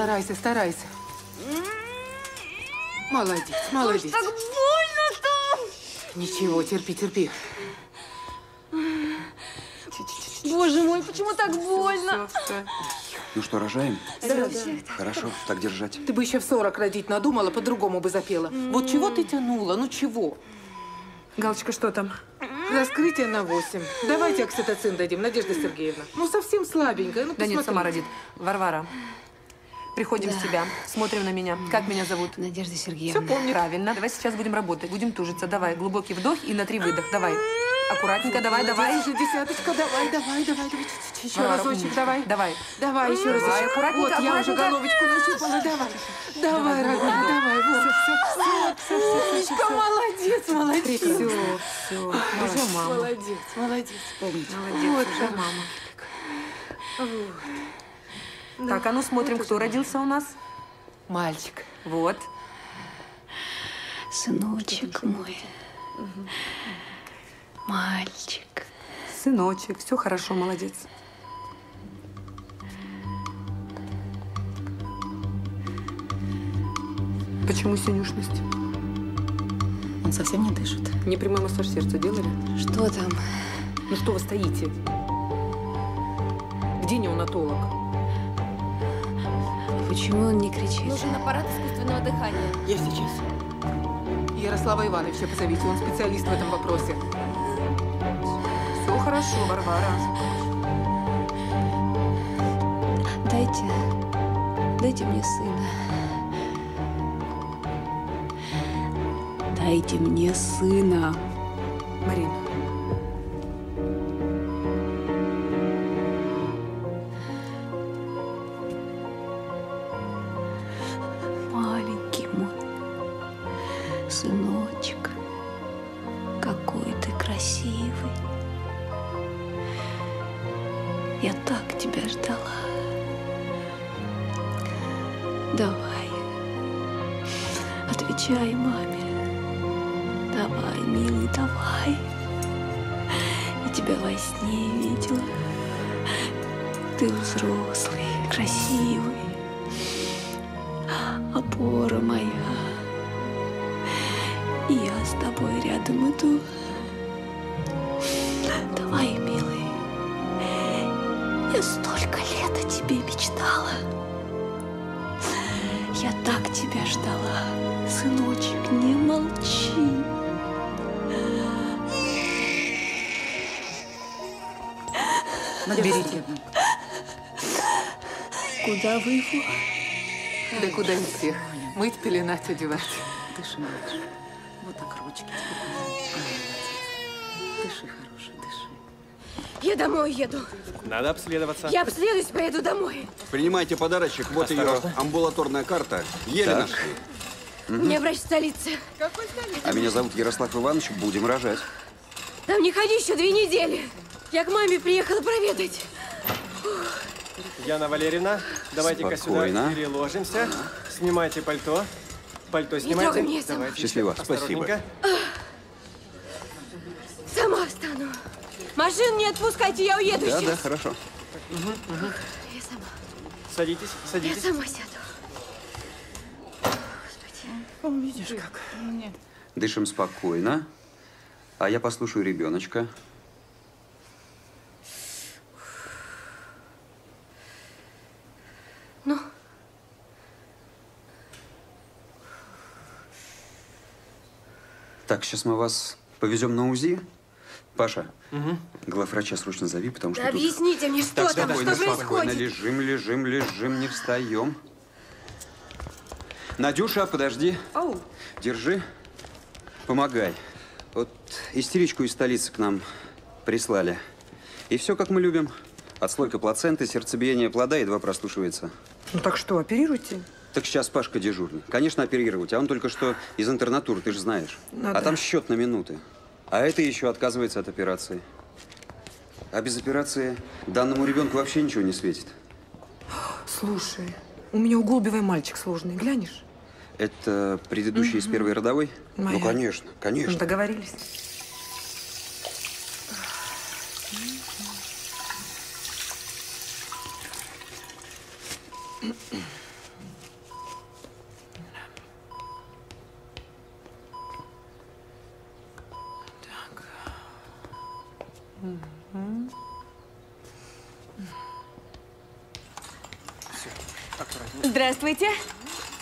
Старайся, старайся. Молодец, молодец. Уж так больно-то. Ничего, терпи, терпи. Боже мой, почему так больно? Ну что, рожаем? Да, да. Хорошо, так держать. Ты бы еще в 40 родить надумала, по-другому бы запела. Вот чего ты тянула, ну чего? Галочка, что там? Раскрытие на 8. Давайте окситоцин дадим, Надежда Сергеевна. Ну совсем слабенькая. Ну, да посмотри. Нет, сама родит. Варвара, приходим в себя, смотрим на меня. Как меня зовут? Надежда Сергеевна. Все помнит. Правильно. Давай сейчас будем работать, будем тужиться. Давай, глубокий вдох и на 3 выдох. Давай. Аккуратненько, давай, давай. Десяточка, давай, давай, давай. Еще разочек, давай. Давай. Давай, еще раз. Вот, я уже головочку нащупала. Давай. Давай, родная, давай. Вот, все, все, все. Молодец, молодец. Все, все. Молодец, молодец. Помните. Молодец, уже мама. Так, а ну смотрим, кто родился у нас. Мальчик. Вот. Сыночек мой. Мальчик. Сыночек, все хорошо, молодец. Почему синюшность? Он совсем не дышит. Мне прямой массаж сердца делали? Что там? Ну что вы стоите? Где неонатолог? Почему он не кричит? Нужен аппарат искусственного дыхания. Я сейчас. Ярослава Ивановича позовите, он специалист в этом вопросе. Хорошо, Варвара. Дайте мне сына. Дайте мне сына. Марина. Маленький мой сыночек, какой ты красивый. Я так тебя ждала. Давай, отвечай маме. Давай, милый, давай. Я тебя во сне видела. Ты взрослый, красивый. Опора моя. И я с тобой рядом иду. Давай, милый. Я столько лет о тебе мечтала. Я так тебя ждала. Сыночек, не молчи. Наберите. Куда вы его? Да куда не всех. Мыть, пеленать, одевать. Дыши, малыш. Вот так ручки. Дыши, хороший, дыши. Я домой еду. Надо обследоваться. Я обследуюсь, поеду домой. Принимайте подарочек. Вот ее амбулаторная карта. Еле нашли. Меня врач в столице. Какой столице? А меня зовут Ярослав Иванович. Будем рожать. Там не ходи еще 2 недели. Я к маме приехала проведать. Яна Валерьевна, давайте-ка сюда переложимся. Снимайте пальто. Пальто снимайте. Не трогай меня. Счастливо. Спасибо. Сама встану. Машину не отпускайте, я уеду сейчас. Да, хорошо. Я сама. Садитесь, садитесь. Я сама сяду. Господи. Видишь, как. Дышим спокойно. А я послушаю ребеночка. Ну? Так, сейчас мы вас повезем на УЗИ. Паша, главврача срочно зови, потому что… Да тут... Объясните мне, что так, там, спокойно, что происходит? Спокойно, лежим, лежим, лежим, не встаем. Надюша, подожди. Оу. Держи, помогай. Вот истеричку из столицы к нам прислали. И все, как мы любим. Отслойка плаценты, сердцебиение плода едва прослушивается. Ну так что, оперируйте? Так сейчас Пашка дежурный. Конечно, оперировать, а он только что из интернатуры, ты же знаешь. Надо. А там счет на минуты. А это еще отказывается от операции. А без операции данному ребенку вообще ничего не светит. Слушай, у меня у Голубевой мальчик сложный, глянешь? Это предыдущий из первой родовой? Моя. Ну, конечно, конечно. Мы договорились. Здравствуйте.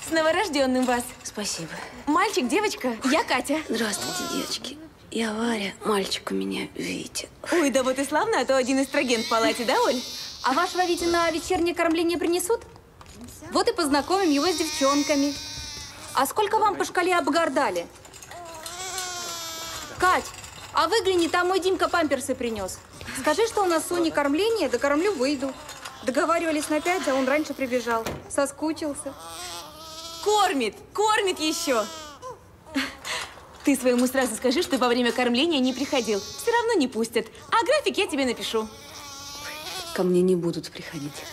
С новорожденным вас. Спасибо. Мальчик, девочка, я Катя. Здравствуйте, девочки. Я Варя. Мальчик у меня Витя. Ой, да вот и славно, а то один эстроген в палате, да, Оль? А вашего Витя на вечернее кормление принесут? Вот и познакомим его с девчонками. А сколько вам по шкале обгардали? Кать, а выгляни, там мой Димка памперсы принес. Скажи, что у нас с Соней кормление, да кормлю выйду. Договаривались на 5, а он раньше прибежал. Соскучился. Кормит, кормит еще. Ты своему сразу скажи, что во время кормления не приходил. Все равно не пустят. А график я тебе напишу. Ко мне не будут приходить.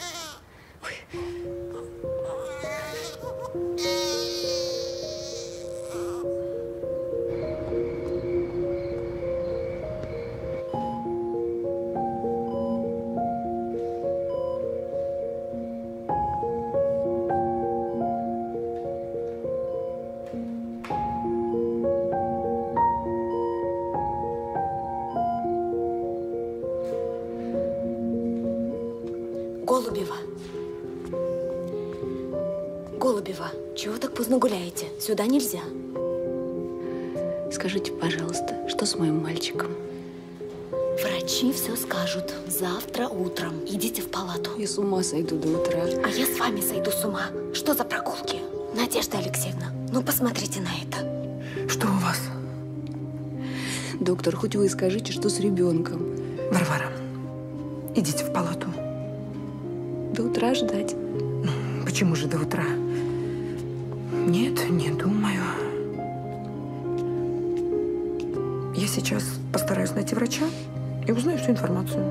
Гуляете. Сюда нельзя. Скажите, пожалуйста, что с моим мальчиком? Врачи все скажут. Завтра утром. Идите в палату. Я с ума сойду до утра. А я с вами сойду с ума. Что за прогулки? Надежда Алексеевна, ну посмотрите на это. Что у вас? Доктор, хоть вы скажите, что с ребенком. Варвара, идите в палату. До утра ждать. Почему же до утра? Нет, не думаю. Я сейчас постараюсь найти врача и узнаю всю информацию.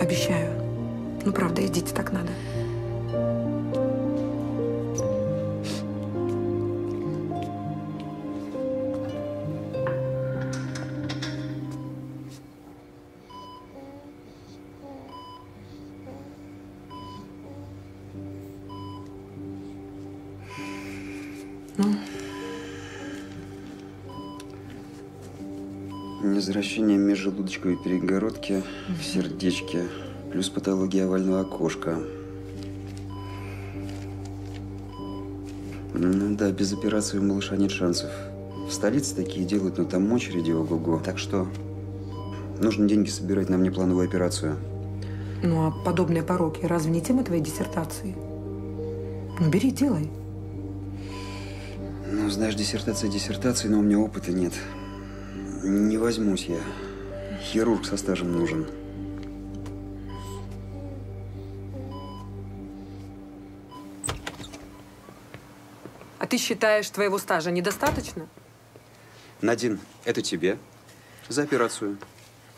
Обещаю. Ну, правда, идите, так надо. Извращение межжелудочковой перегородки в сердечке, плюс патология овального окошка. Ну да, без операции у малыша нет шансов. В столице такие делают, но там очереди, ого-го. Так что нужно деньги собирать на внеплановую операцию. Ну а подобные пороки разве не тема твоей диссертации? Ну бери, делай. Ну знаешь, диссертация диссертации, но у меня опыта нет. Не возьмусь я. Хирург со стажем нужен. А ты считаешь, твоего стажа недостаточно? Надин, это тебе. За операцию.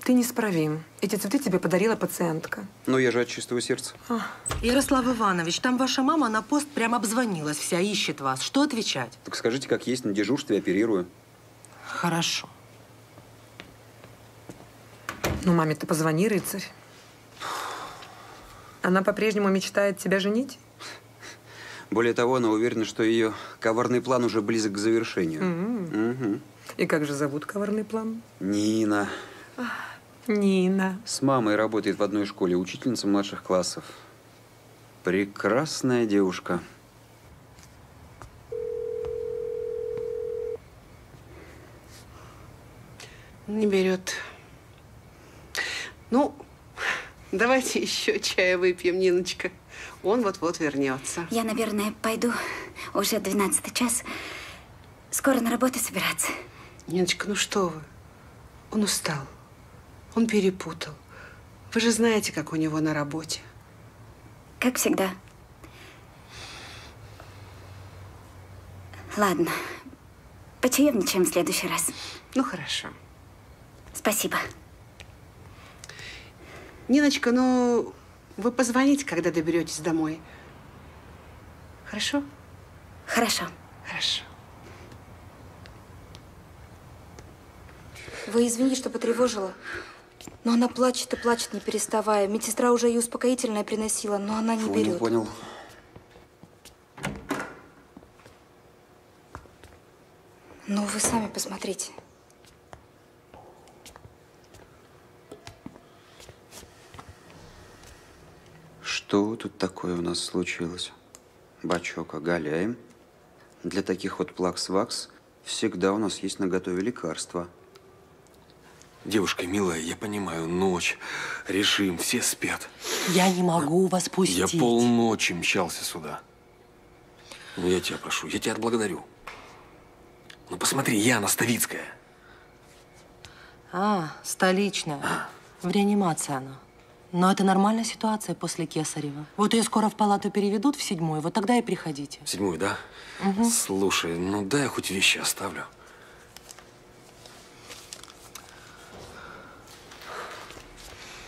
Ты неисправим. Эти цветы тебе подарила пациентка. Ну, я же от чистого сердца. А. Ярослав Иванович, там ваша мама на пост прям обзвонилась. Вся ищет вас. Что отвечать? Так скажите, как есть, на дежурстве оперирую. Хорошо. Ну, маме ты позвони, рыцарь. Она по-прежнему мечтает тебя женить? Более того, она уверена, что ее коварный план уже близок к завершению. Угу. И как же зовут коварный план? Нина. Ах, Нина. С мамой работает в одной школе, учительница младших классов. Прекрасная девушка. Не берет. Ну, давайте еще чая выпьем, Ниночка. Он вот-вот вернется. Я, наверное, пойду. Уже 12 час. Скоро на работу собираться. Ниночка, ну что вы? Он устал. Он перепутал. Вы же знаете, как у него на работе. Как всегда. Ладно. Почаевничаем в следующий раз. Ну, хорошо. Спасибо. Ниночка, ну, вы позвоните, когда доберетесь домой. Хорошо? Хорошо. Хорошо. Вы извини, что потревожила. Но она плачет и плачет, не переставая. Медсестра уже ей успокоительное приносила, но она не берет. Понял. Ну, вы сами посмотрите. Что тут такое у нас случилось? Бачок оголяем. Для таких вот плакс-вакс всегда у нас есть наготове лекарства. Девушка милая, я понимаю, ночь, решим, все спят. Я не могу вас пустить. Я полночи мчался сюда. Ну, я тебя прошу, я тебя отблагодарю. Ну, посмотри, Яна Ставицкая. А, столичная. А. В реанимации она. Но это нормальная ситуация после Кесарева. Вот ее скоро в палату переведут в 7-ю, вот тогда и приходите. В 7-ю, да? Угу. Слушай, ну дай я хоть вещи оставлю.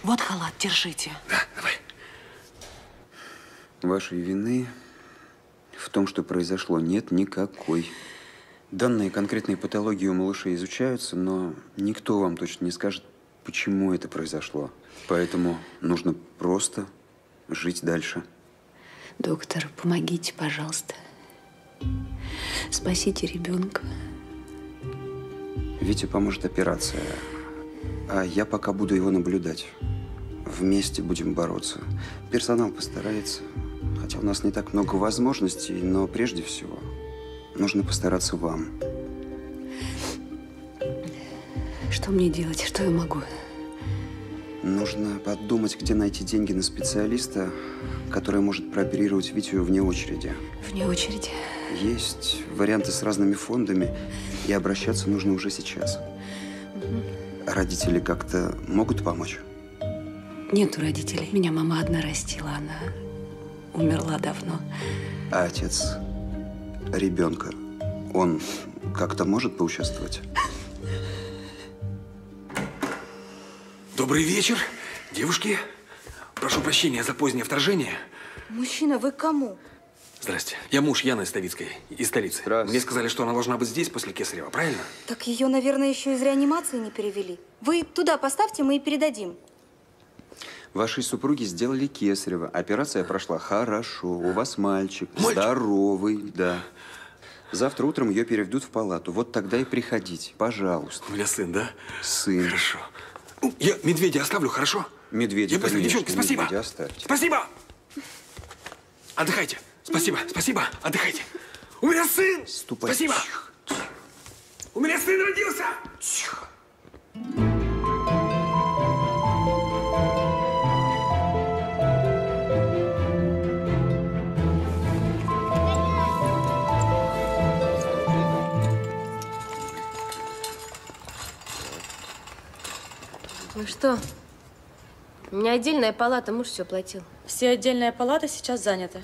Вот халат, держите. Да, давай. Вашей вины в том, что произошло, нет никакой. Данные конкретной патологии у малышей изучаются, но никто вам точно не скажет, почему это произошло. Поэтому нужно просто жить дальше. Доктор, помогите, пожалуйста. Спасите ребенка. Вите поможет операция. А я пока буду его наблюдать. Вместе будем бороться. Персонал постарается. Хотя у нас не так много возможностей, но прежде всего нужно постараться вам. Что мне делать? Что я могу? Нужно подумать, где найти деньги на специалиста, который может прооперировать Витю вне очереди. Вне очереди? Есть варианты с разными фондами, и обращаться нужно уже сейчас. Родители как-то могут помочь? Нет у родителей. Меня мама одна растила, она умерла давно. А отец ребенка, он как-то может поучаствовать? Добрый вечер, девушки. Прошу прощения за позднее вторжение. Мужчина, вы к кому? Здрасте. Я муж Яны Ставицкой из столицы. Мне сказали, что она должна быть здесь после Кесарева, правильно? Так ее, наверное, еще из реанимации не перевели. Вы туда поставьте, мы и передадим. Ваши супруги сделали Кесарева. Операция прошла хорошо. У вас мальчик, здоровый, да. Завтра утром ее переведут в палату. Вот тогда и приходите, пожалуйста. У меня сын, да? Сын. Хорошо. Я медведя оставлю, хорошо? Медведя, я конечно. Девчонки, спасибо. Медведя оставьте. Спасибо. Отдыхайте. Спасибо, спасибо. Отдыхайте. У меня сын! Ступай. Спасибо. Тихо, тихо. У меня сын родился! Тихо. Ну что? У меня отдельная палата, муж все платил. Все отдельная палата сейчас занята.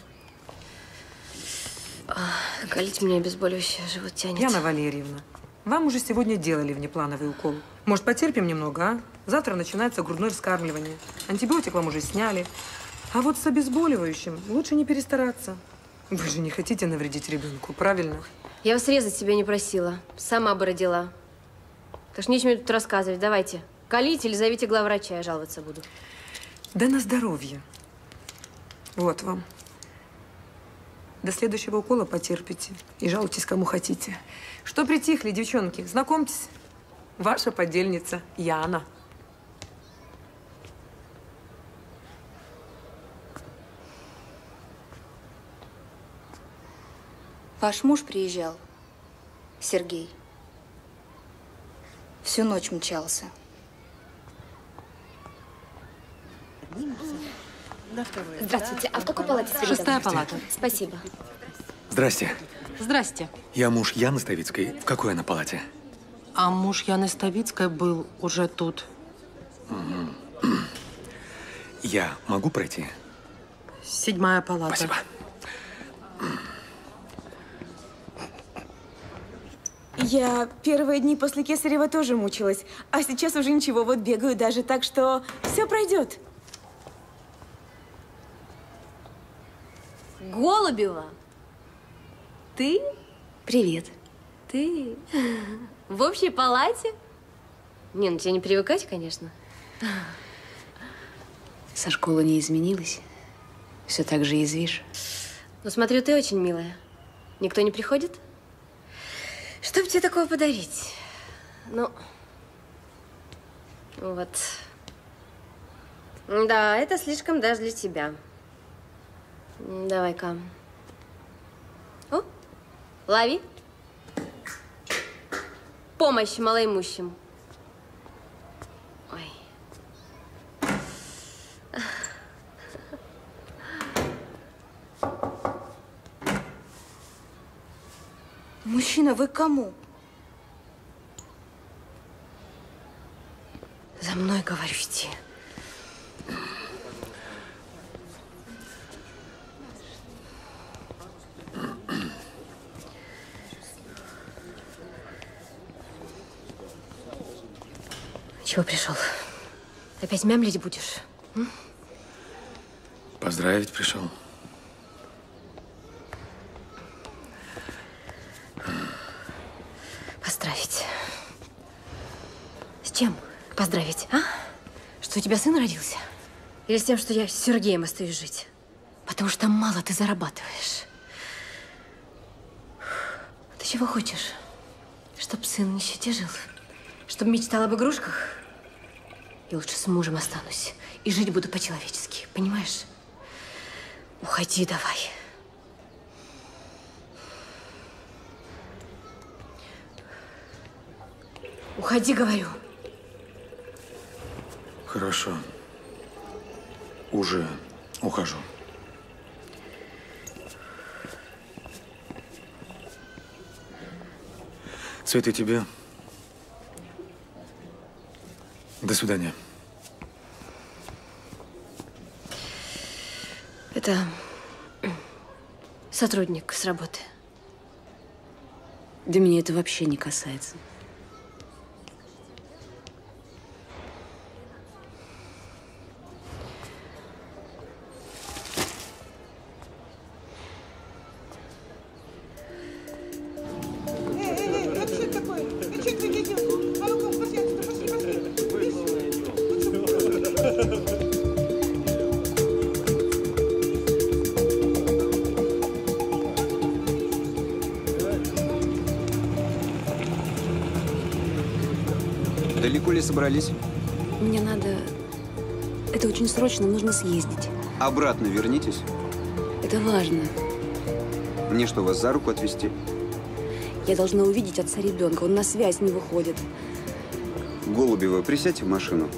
Колите мне обезболивающее, живот тянет. Яна Валерьевна, вам уже сегодня делали внеплановый укол. Может, потерпим немного, а? Завтра начинается грудное вскармливание. Антибиотик вам уже сняли. А вот с обезболивающим лучше не перестараться. Вы же не хотите навредить ребенку, правильно? Я вас резать себя не просила. Сама бы родила. Так что нечего мне тут рассказывать. Давайте, колите или зовите главврача, я жаловаться буду. Да на здоровье. Вот вам. До следующего укола потерпите и жалуйтесь, кому хотите. Что притихли, девчонки? Знакомьтесь, ваша подельница Яна. Ваш муж приезжал, Сергей. Всю ночь мчался. Здравствуйте. А в какой палате? 6-я палата. Спасибо. Здрасте. Здрасте. Я муж Яны Ставицкой. В какой она палате? А муж Яны Ставицкой был уже тут. Я могу пройти? 7-я палата. Спасибо. Я первые дни после Кесарева тоже мучилась. А сейчас уже ничего, вот бегаю даже. Так что все пройдет. Голубева, ты? Привет. Ты в общей палате? Не, ну тебе не привыкать, конечно. Со школы не изменилась. Все так же язвишь. Ну, смотрю, ты очень милая. Никто не приходит? Что бы тебе такого подарить? Ну, вот. Да, это слишком даже для тебя. Давай-ка. О, лови. Помощь малоимущим. Ой. Мужчина, вы к кому? За мной, говорю, идти. Чего пришел? Опять мямлить будешь? М? Поздравить пришел. Поздравить. С чем поздравить, а? Что у тебя сын родился? Или с тем, что я с Сергеем остаюсь жить? Потому что мало ты зарабатываешь. Ты чего хочешь? Чтоб сын в нищете жил? Чтоб мечтал об игрушках? Я лучше с мужем останусь. И жить буду по-человечески. Понимаешь? Уходи давай. Уходи, говорю. Хорошо. Уже ухожу. Цветы тебе. До свидания. Это сотрудник с работы. Да меня это вообще не касается. Собрались? Мне надо… Это очень срочно, нужно съездить. Обратно вернитесь? Это важно. Мне что, вас за руку отвезти? Я должна увидеть отца ребенка, он на связь не выходит. Голубева, присядьте в машину.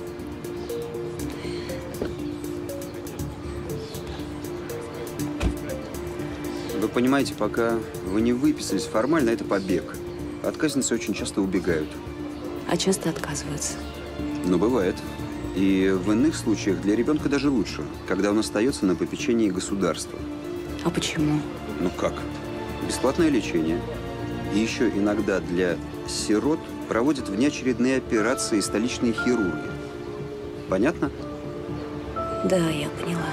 Вы понимаете, пока вы не выписались формально, это побег. Отказницы очень часто убегают. А часто отказываются. Ну, бывает. И в иных случаях для ребенка даже лучше, когда он остается на попечении государства. А почему? Ну как? Бесплатное лечение. И еще иногда для сирот проводят внеочередные операции столичные хирурги. Понятно? Да, я поняла.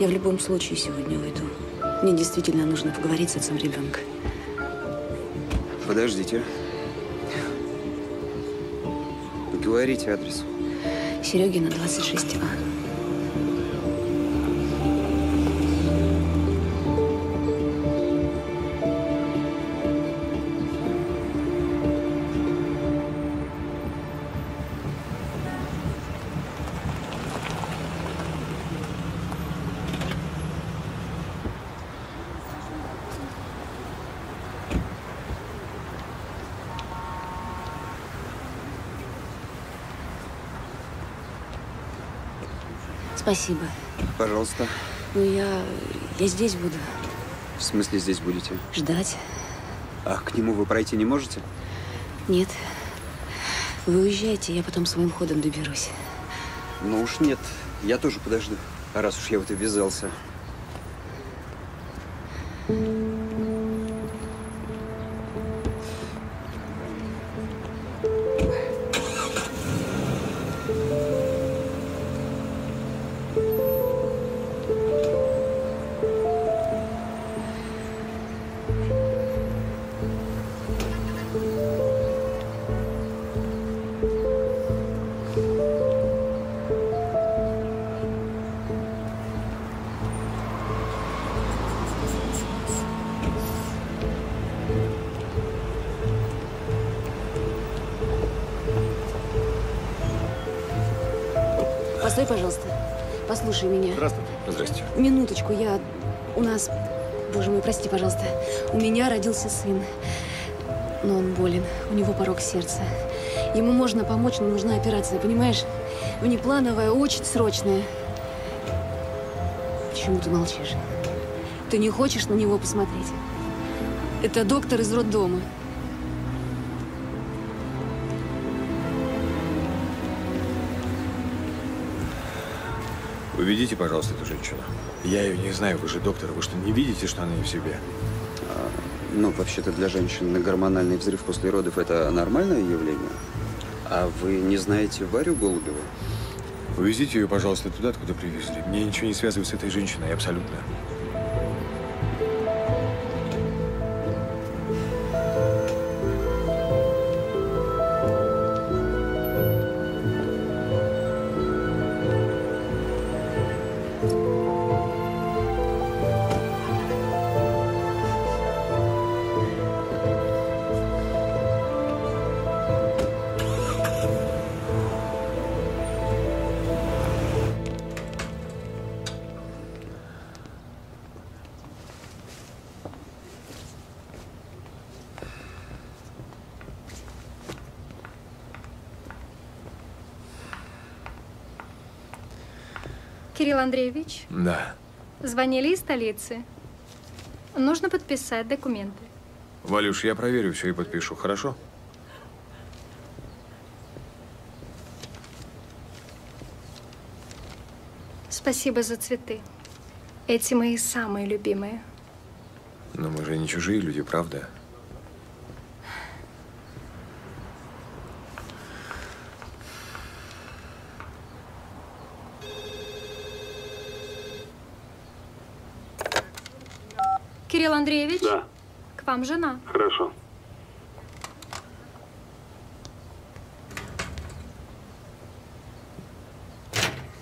Я в любом случае сегодня уйду. Мне действительно нужно поговорить с отцом ребенка. Подождите. Говорите адрес. Серегина, 26А. Спасибо. Пожалуйста. Ну, я здесь буду. В смысле здесь будете? Ждать. А к нему вы пройти не можете? Нет. Вы уезжаете, я потом своим ходом доберусь. Ну уж нет. Я тоже подожду, раз уж я в это ввязался. Пожалуйста, послушай меня. Здравствуйте. Здрасте. Минуточку, я… У нас… Боже мой, прости, пожалуйста. У меня родился сын, но он болен. У него порок сердца. Ему можно помочь, но нужна операция, понимаешь? Внеплановая, очень срочная. Почему ты молчишь? Ты не хочешь на него посмотреть? Это доктор из роддома. Уведите, пожалуйста, эту женщину. Я ее не знаю, вы же доктор, вы что, не видите, что она не в себе? А, ну, вообще-то для женщин гормональный взрыв после родов – это нормальное явление. А вы не знаете Варю Голубеву? Увезите ее, пожалуйста, туда, откуда привезли. Мне ничего не связывает с этой женщиной, абсолютно. Кирилл Андреевич? Да. Звонили из столицы. Нужно подписать документы. Валюш, я проверю все и подпишу, хорошо? Спасибо за цветы. Эти мои самые любимые. Но мы же не чужие люди, правда? Кирилл Андреевич? Да. К вам жена. Хорошо.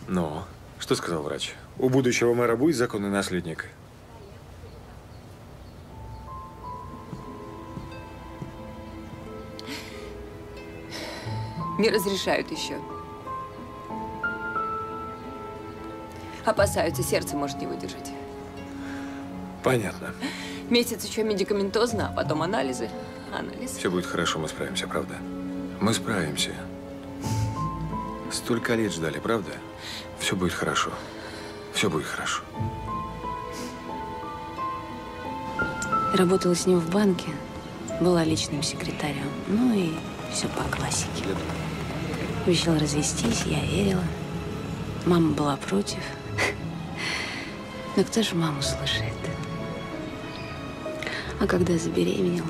Но, что сказал врач? У будущего мэра будет законный наследник? Не разрешают еще. Опасаются, сердце может не выдержать. Понятно. Месяц еще медикаментозно, а потом анализы. Все будет хорошо, мы справимся, правда? Мы справимся. Столько лет ждали, правда? Все будет хорошо. Все будет хорошо. Работала с ним в банке, была личным секретарем. Ну и все по классике. Обещала развестись, я верила. Мама была против. Но кто же маму слушает? А когда забеременела?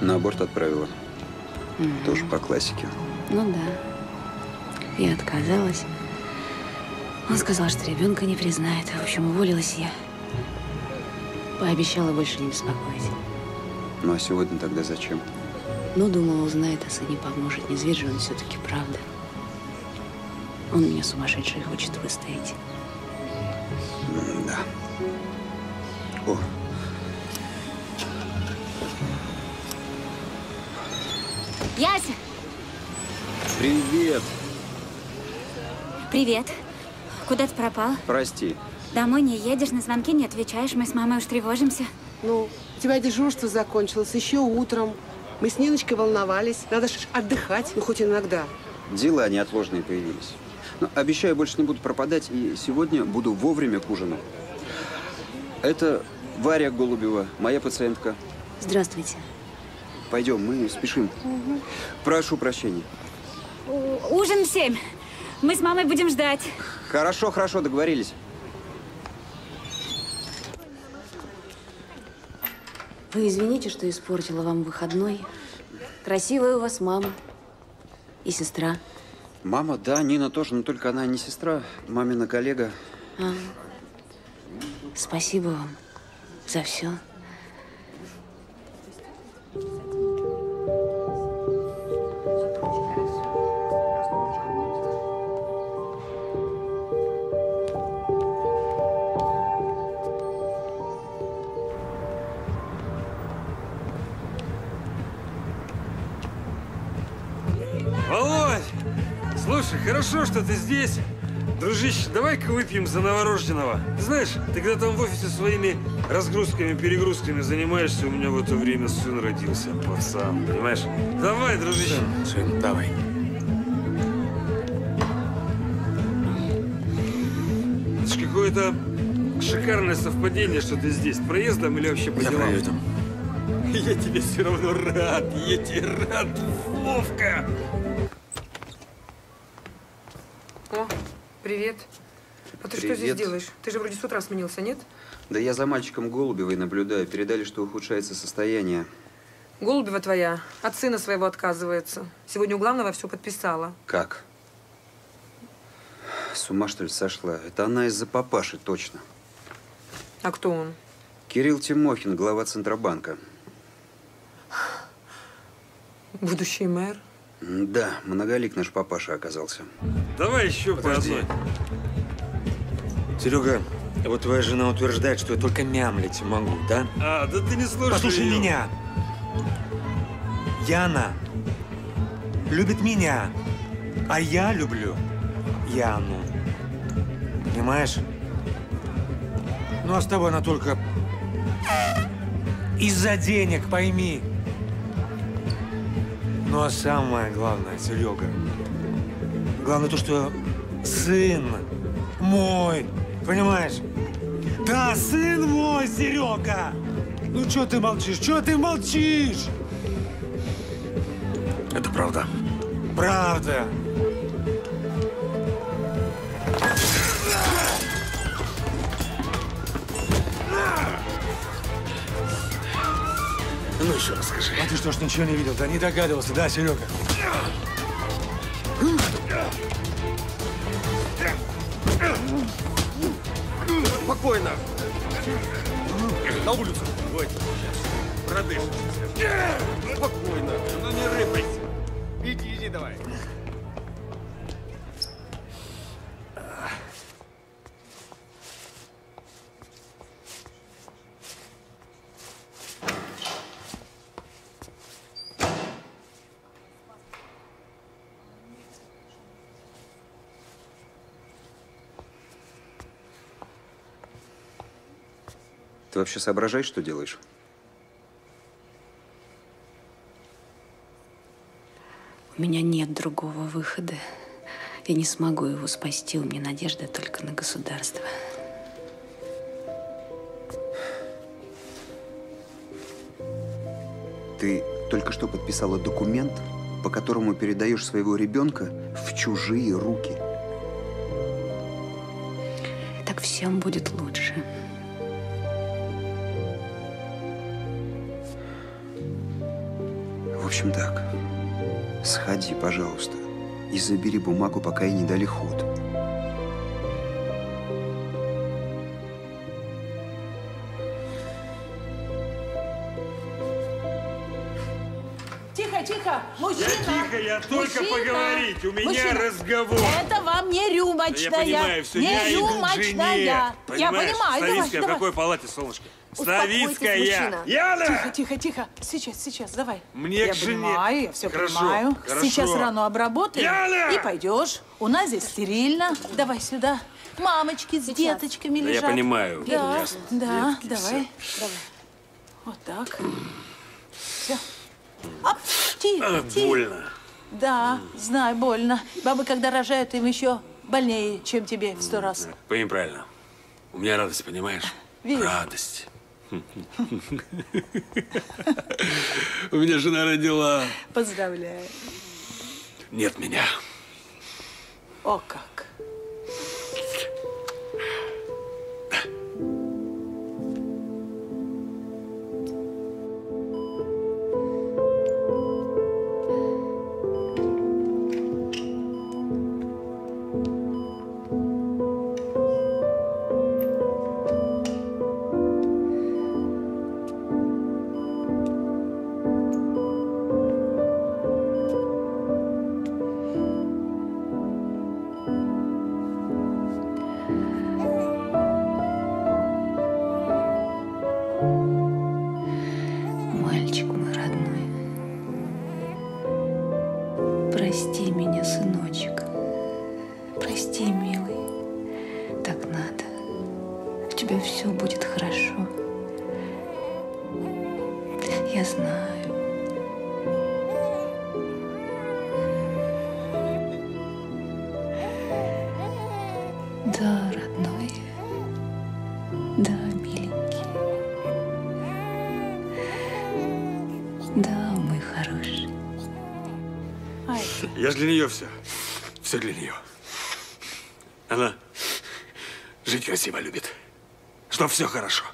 На аборт отправила. Тоже по классике. Ну да. Я отказалась. Он сказал, что ребенка не признает. В общем, уволилась я. Пообещала больше не беспокоить. Ну а сегодня тогда зачем? Ну, думала, узнает, а сыне поможет. Не зверь же он все-таки, правда. Он меня сумасшедший хочет выстоять. Да. О. Яся! Привет! Привет. Куда ты пропал? Прости. Домой не едешь, на звонки не отвечаешь. Мы с мамой уж тревожимся. Ну, у тебя дежурство закончилось еще утром. Мы с Ниночкой волновались. Надо же отдыхать, ну хоть иногда. Дела неотложные появились. Но обещаю, больше не буду пропадать, и сегодня буду вовремя к ужину. Это Варя Голубева, моя пациентка. Здравствуйте. Пойдем, мы спешим. Угу. Прошу прощения. Ужин в 7. Мы с мамой будем ждать. Хорошо, хорошо, договорились. Вы извините, что испортила вам выходной. Красивая у вас мама и сестра. Мама, да, Нина тоже, но только она не сестра, мамина коллега. А. Спасибо вам за все. Слушай, хорошо, что ты здесь. Дружище, давай-ка выпьем за новорожденного. Ты знаешь, ты когда там в офисе своими разгрузками, перегрузками занимаешься, у меня в это время сын родился, пацан, понимаешь? Давай, дружище. Сын, давай. Это ж какое-то шикарное совпадение, что ты здесь. Проездом или вообще по делам? Проездом. Я тебе все равно рад, я тебе рад, Вовка. О. Привет. А ты что здесь делаешь? Ты же вроде с утра сменился, нет? Да я за мальчиком Голубевой наблюдаю. Передали, что ухудшается состояние. Голубева твоя от сына своего отказывается. Сегодня у главного все подписала. Как? С ума, что ли, сошла? Это она из-за папаши, точно. А кто он? Кирилл Тимохин, глава Центробанка. Будущий мэр? Да, многолик наш папаша оказался. Давай еще по одной. Серега, вот твоя жена утверждает, что я только мямлить могу, да? А, да ты не слушай. Послушай ее. Меня. Яна любит меня, а я люблю Яну. Понимаешь? Ну, а с тобой она только из-за денег, пойми. Ну, а самое главное, Серега, главное то, что сын мой, понимаешь? Да, сын мой, Серега! Ну, чё ты молчишь? Чё ты молчишь? Это правда. Правда. Ну еще расскажи. А ты что ж ничего не видел? Да не догадывался, да, Серега? Спокойно. На улицу. Вот. Продышь. Спокойно. Ну не рыпайся. Иди давай. Ты вообще соображаешь, что делаешь? У меня нет другого выхода. Я не смогу его спасти. У меня надежда только на государство. Ты только что подписала документ, по которому передаешь своего ребенка в чужие руки. Так всем будет лучше. В общем так, сходи, пожалуйста, и забери бумагу, пока ей не дали ход. Тихо, тихо, мужчина! Я тихо, я только мужчина, поговорить, у меня мужчина. Разговор. Это вам не рюмочная. Да я понимаю, все, не рюмочная. Я понимаю. Ставицкая, в какой палате, солнышко? Ставицкая! Яна! Тихо, тихо, тихо. Сейчас, давай. Мне я к жене. Понимаю, я все хорошо, понимаю. Хорошо. Сейчас рану обработаем. Яна! И пойдешь. У нас здесь стерильно. Давай сюда. Мамочки с сейчас. Деточками да лежат. Я понимаю. Да, ясно. Да, детки, давай. Все. Давай. Вот так. Все. Оп, тихо, тихо. Больно. Да, знаю, больно. Бабы, когда рожают, им еще больнее, чем тебе в 100 раз. Пойми правильно. У меня радость, понимаешь? Вижу. Радость. У меня жена родила. Поздравляю. Нет меня. О как. Прости меня, сыночек. тебе все будет хорошо. Я знаю. Да, родной. Да, миленький. Да, мой хороший. Ай. Я же для нее все. Все для нее. Она жить красиво любит. Что все хорошо.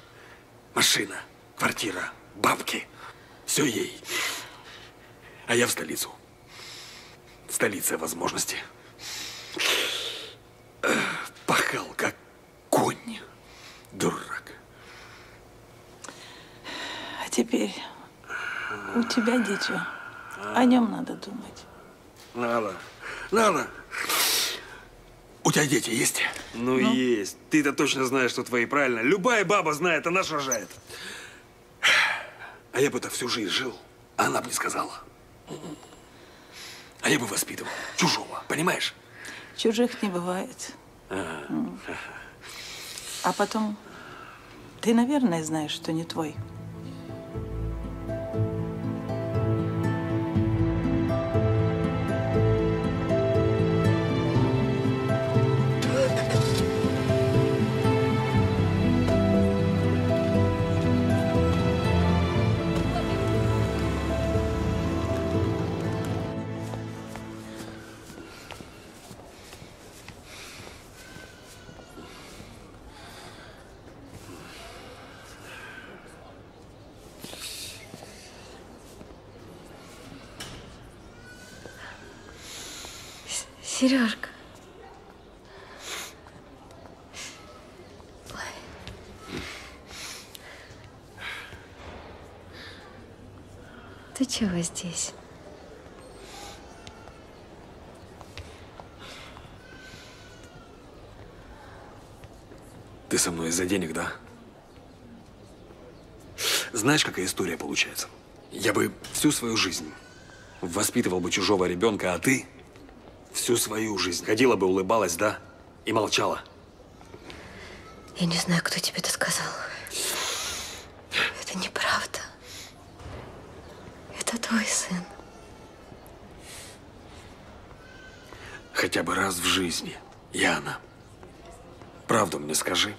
Машина, квартира, бабки. Все ей. А я в столицу. Столица возможности. Пахал, как конь. Дурак. А теперь у тебя дитя. О нем надо думать. Надо. Надо. У тебя дети есть? Ну, есть. Ты-то точно знаешь, что твои, правильно? Любая баба знает, она рожает. А я бы-то всю жизнь жил, а она бы не сказала. А я бы воспитывал чужого, понимаешь? Чужих не бывает. А потом, ты, наверное, знаешь, что не твой. Сережка. Ой. Ты чего здесь? Ты со мной из-за денег, да? Знаешь, какая история получается? Я бы всю свою жизнь воспитывал бы чужого ребенка, а ты... Всю свою жизнь ходила бы, улыбалась, да? И молчала. Я не знаю, кто тебе это сказал. Это неправда. Это твой сын. Хотя бы раз в жизни, Яна, правду мне скажи.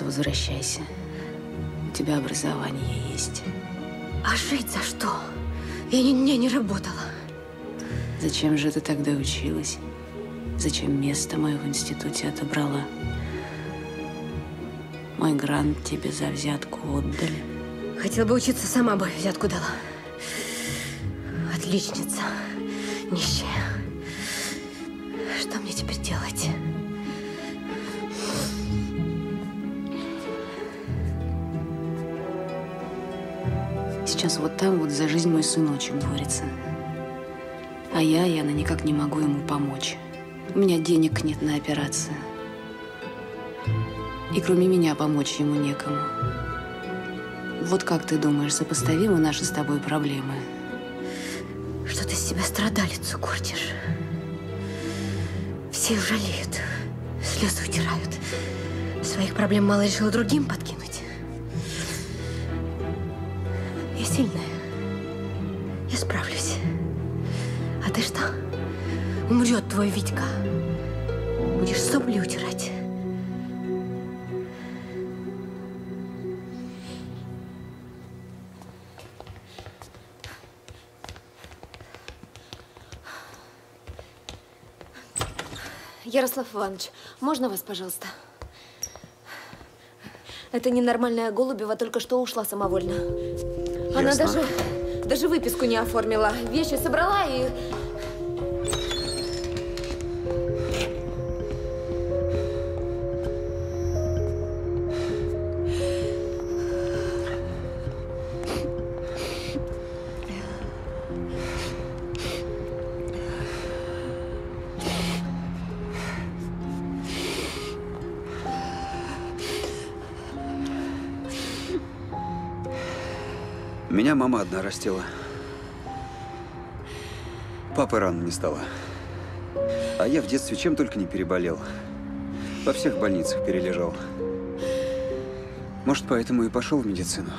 Возвращайся. У тебя образование есть. А жить за что? Я не работала. Зачем же ты тогда училась? Зачем место мое в институте отобрала? Мой грант тебе за взятку отдали. Хотела бы учиться, сама бы взятку дала. Отличница, нищая. Что мне теперь делать? Сейчас вот там вот за жизнь мой сыночек борется. А я, Яна, никак не могу ему помочь. У меня денег нет на операцию. И кроме меня помочь ему некому. Вот как ты думаешь, сопоставимы наши с тобой проблемы? Что ты себя страдалицу кортишь? Все жалеют, слезы утирают. Своих проблем мало решила другим подкинуть. Сильная. Я справлюсь. А ты что? Умрет твой Витька. Будешь сопли утирать. Ярослав Иванович, можно вас, пожалуйста? Эта ненормальная Голубева только что ушла самовольно. Ясно. Она даже выписку не оформила. Вещи собрала и… Меня мама одна растила. Папы рано не стало. А я в детстве чем только не переболел. Во всех больницах перележал. Может, поэтому и пошел в медицину.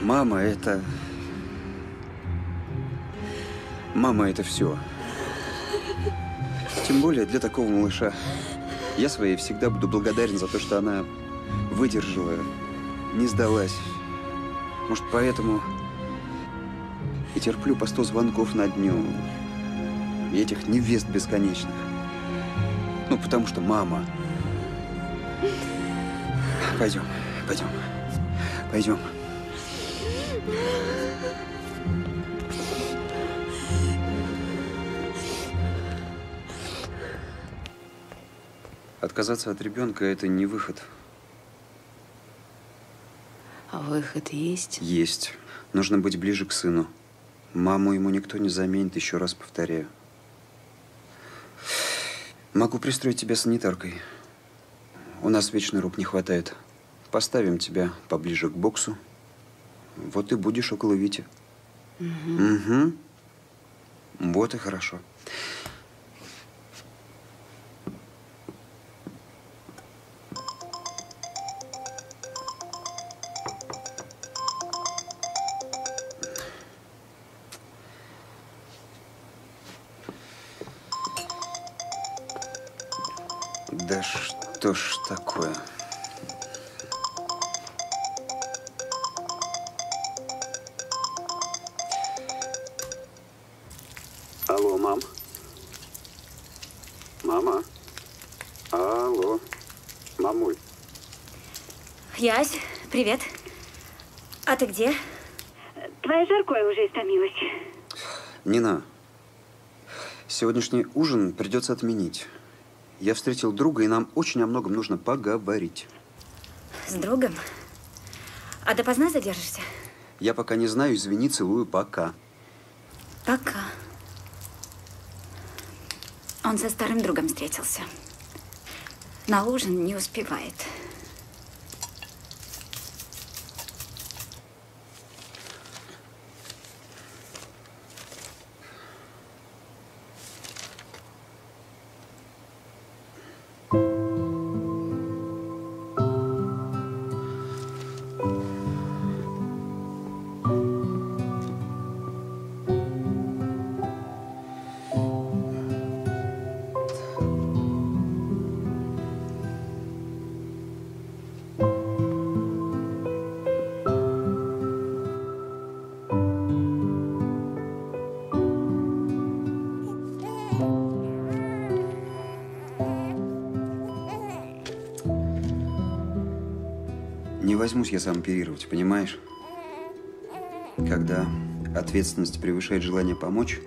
Мама – это… Мама – это все. Тем более для такого малыша. Я своей всегда буду благодарен за то, что она… выдержала, не сдалась. Может, поэтому и терплю по 100 звонков на дню. И этих невест бесконечных. Ну, потому что мама. Пойдем, пойдем, пойдем. Отказаться от ребенка – это не выход. А выход есть? Есть. Нужно быть ближе к сыну. Маму ему никто не заменит, еще раз повторяю. Могу пристроить тебя санитаркой. У нас вечно рук не хватает. Поставим тебя поближе к боксу. Вот и будешь около Вити. Угу. Угу. Вот и хорошо. Что ж такое? Алло, мам. Мама. Алло. Мамуль. Ясь, привет. А ты где? Твоя жаркое уже истомилась. Нина, сегодняшний ужин придется отменить. Я встретил друга, и нам очень о многом нужно поговорить. С другом? А допоздна задержишься? Я пока не знаю, извини, целую, пока. Пока. Он со старым другом встретился. На ужин не успевает. Возьмусь я сам оперировать, понимаешь? Когда ответственность превышает желание помочь,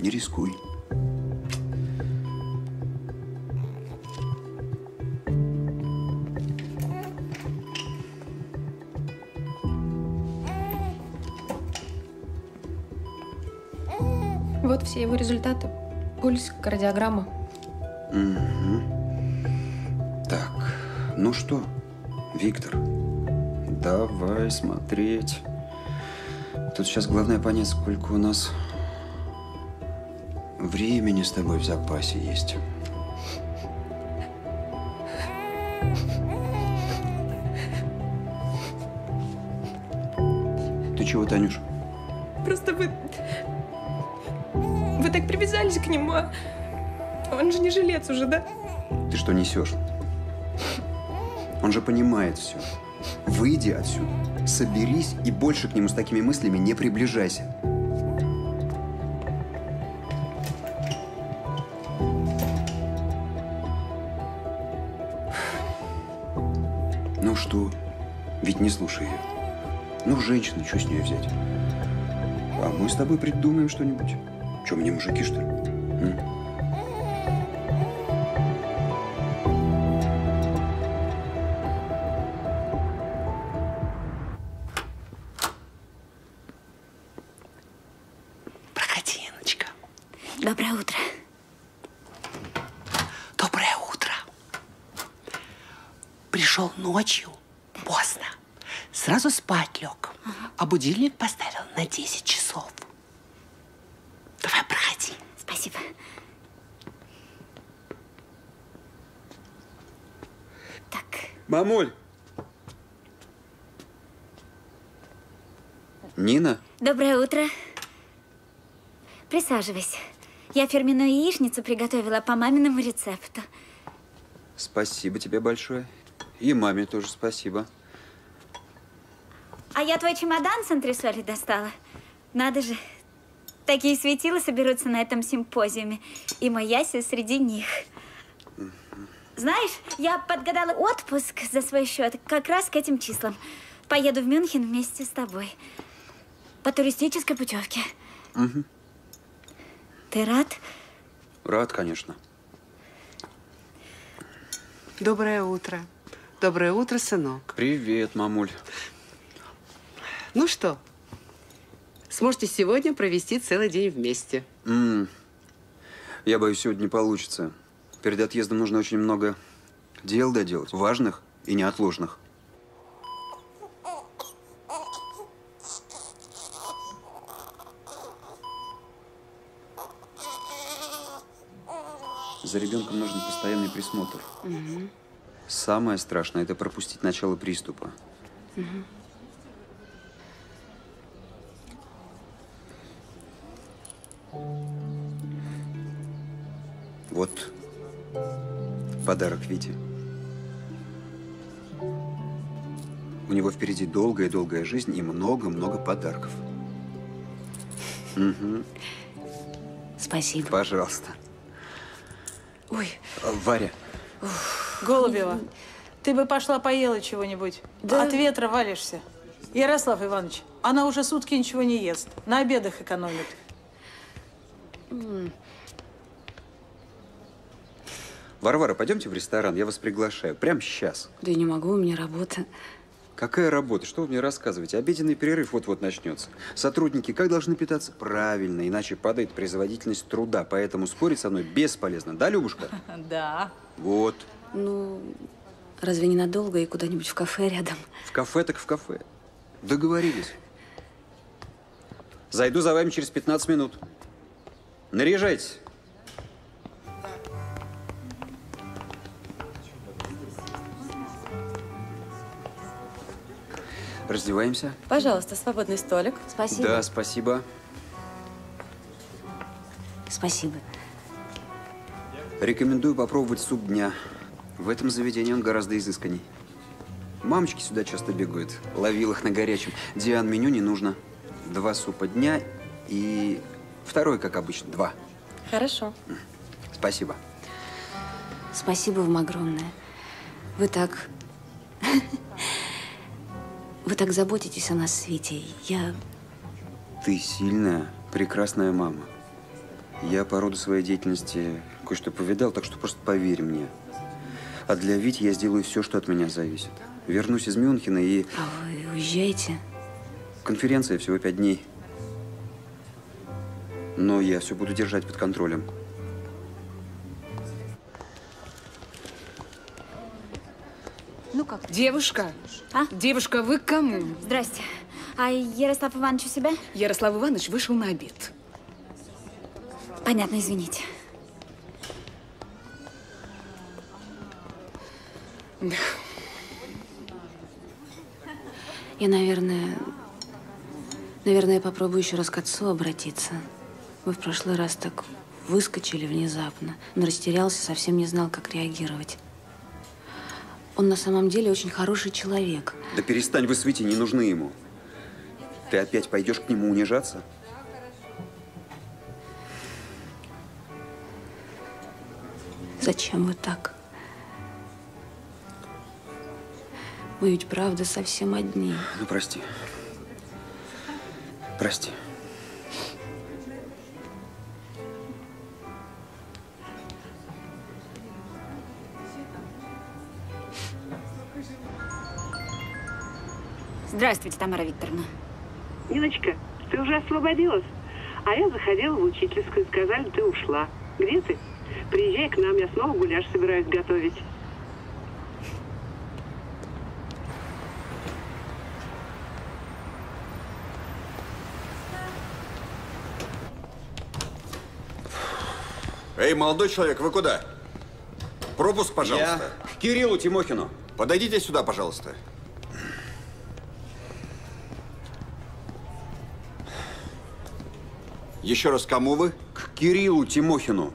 не рискуй. Вот все его результаты. Пульс, кардиограмма. Угу. Так, ну что, Виктор? Давай смотреть. Тут сейчас главное понять, сколько у нас времени с тобой в запасе есть. Ты чего, Танюш? Просто вы так привязались к нему, а он же не жилец уже, да? Ты что несешь? Он же понимает все. Выйди отсюда, соберись и больше к нему с такими мыслями не приближайся. Ну что? Ведь не слушай ее. Ну, женщина, что с нее взять? А мы с тобой придумаем что-нибудь. Че, мне мужики, что ли? Проходи, Яночка. Доброе утро. Доброе утро. Пришел ночью. Поздно. Сразу спать лег, а будильник поставил на 10 часов. Давай, проходи. Спасибо. Так. Мамуль! Нина? Доброе утро. Присаживайся. Я фирменную яичницу приготовила по маминому рецепту. Спасибо тебе большое. И маме тоже спасибо. А я твой чемодан с антресолей достала. Надо же, такие светила соберутся на этом симпозиуме. И мой Яся среди них. Знаешь, я подгадала отпуск за свой счет как раз к этим числам. Поеду в Мюнхен вместе с тобой. По туристической путевке. Угу. Ты рад? Рад, конечно. Доброе утро. Доброе утро, сынок. Привет, мамуль. Ну что, сможете сегодня провести целый день вместе? Я боюсь, сегодня не получится. Перед отъездом нужно очень много дел доделать, важных и неотложных. За ребенком нужен постоянный присмотр. Угу. Самое страшное – это пропустить начало приступа. Угу. Вот подарок Вите. У него впереди долгая-долгая жизнь и много-много подарков. Угу. Спасибо. Пожалуйста. Ой. Варя. Ух. Голубева, ты бы пошла поела чего-нибудь. Да. От ветра валишься. Ярослав Иванович, она уже сутки ничего не ест. На обедах экономит. Варвара, пойдемте в ресторан, я вас приглашаю. Прямо сейчас. Да я не могу, у меня работа. Какая работа? Что вы мне рассказываете? Обеденный перерыв вот-вот начнется. Сотрудники как должны питаться? Правильно, иначе падает производительность труда. Поэтому спорить со мной бесполезно. Да, Любушка? Да. Вот. Ну, разве ненадолго и куда-нибудь в кафе рядом? В кафе так в кафе. Договорились. Зайду за вами через 15 минут. Наряжайтесь. Раздеваемся. Пожалуйста, свободный столик. Спасибо. Да, спасибо. Спасибо. Рекомендую попробовать суп дня. В этом заведении он гораздо изысканней. Мамочки сюда часто бегают. Ловил их на горячем. Диан, меню не нужно. 2 супа дня и второй, как обычно, 2. Хорошо. Спасибо. Спасибо вам огромное. Вы так… Вы так заботитесь о нас с Витей. Я… Ты сильная, прекрасная мама. Я по роду своей деятельности кое-что повидал, так что просто поверь мне. А для Вити я сделаю все, что от меня зависит. Вернусь из Мюнхена и… А вы уезжаете? Конференция всего 5 дней. Но я все буду держать под контролем. Ну как? Девушка? А? Девушка, вы к кому? Здрасте. А Ярослав Иванович у себя? Ярослав Иванович вышел на обед. Понятно, извините. Да. Я, наверное, попробую еще раз к отцу обратиться. Мы в прошлый раз так выскочили внезапно. Он растерялся, совсем не знал, как реагировать. Он на самом деле очень хороший человек. Да перестань вы с Витей, не нужны ему. Ты опять пойдешь к нему унижаться? Зачем вы так? Мы ведь, правда, совсем одни. Ну, прости. Прости. Здравствуйте, Тамара Викторовна. Ниночка, ты уже освободилась? А я заходила в учительскую, сказали, ты ушла. Где ты? Приезжай к нам, я снова гуляш собираюсь готовить. Эй, молодой человек, вы куда? Пропуск, пожалуйста. Я к Кириллу Тимохину. Подойдите сюда, пожалуйста. Еще раз, кому вы? К Кириллу Тимохину.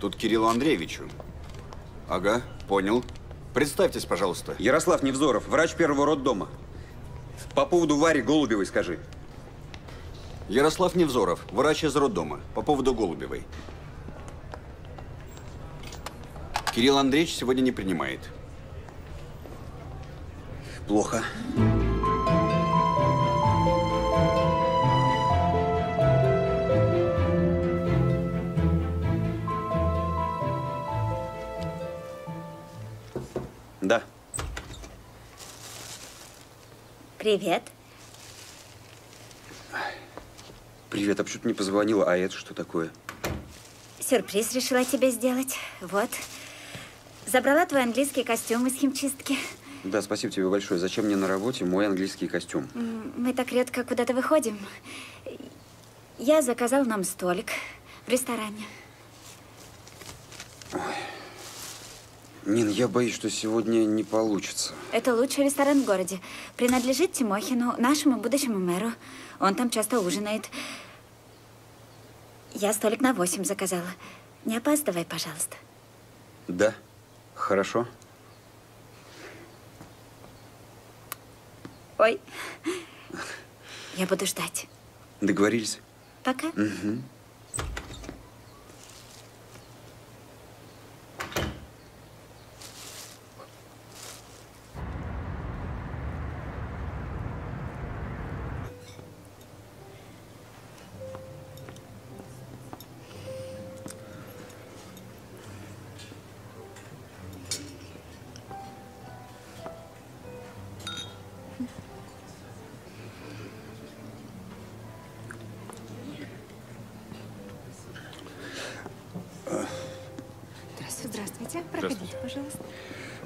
Тут Кириллу Андреевичу. Ага, понял. Представьтесь, пожалуйста. Ярослав Невзоров, врач первого роддома. По поводу Вари Голубевой скажи. Ярослав Невзоров, врач из роддома. По поводу Голубевой. Кирилл Андреевич сегодня не принимает. Плохо. Да. Привет. Привет, а почему ты не позвонила? А это что такое? Сюрприз решила тебе сделать. Вот. Забрала твой английский костюм из химчистки. Да, спасибо тебе большое. Зачем мне на работе мой английский костюм? Мы так редко куда-то выходим. Я заказал нам столик в ресторане. Ой. Нин, я боюсь, что сегодня не получится. Это лучший ресторан в городе. Принадлежит Тимохину, нашему будущему мэру. Он там часто ужинает. Я столик на 8 заказала. Не опаздывай, пожалуйста. Да, хорошо. Ой, я буду ждать. Договорились. Пока. Угу.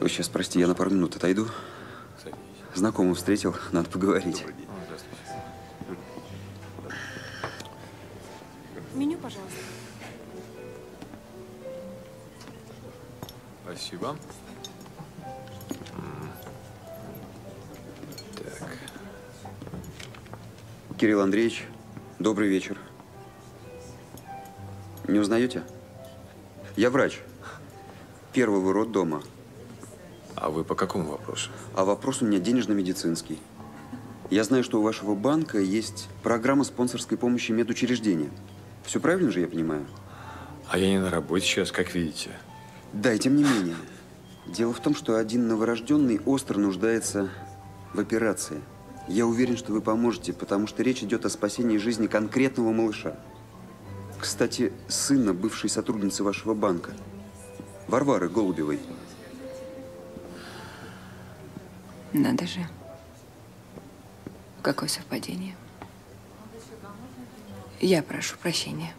Сейчас, прости, я на пару минут отойду. Знакомого встретил, надо поговорить. Меню, пожалуйста. Спасибо. Так. Кирилл Андреевич, добрый вечер. Не узнаете? Я врач первого роддома. А вы по какому вопросу? А вопрос у меня денежно-медицинский. Я знаю, что у вашего банка есть программа спонсорской помощи медучреждения. Все правильно же я понимаю? А я не на работе сейчас, как видите. Да, и тем не менее. Дело в том, что один новорожденный остро нуждается в операции. Я уверен, что вы поможете, потому что речь идет о спасении жизни конкретного малыша. Кстати, сына бывшей сотрудницы вашего банка, Варвары Голубевой. Надо же. Какое совпадение. Я прошу прощения.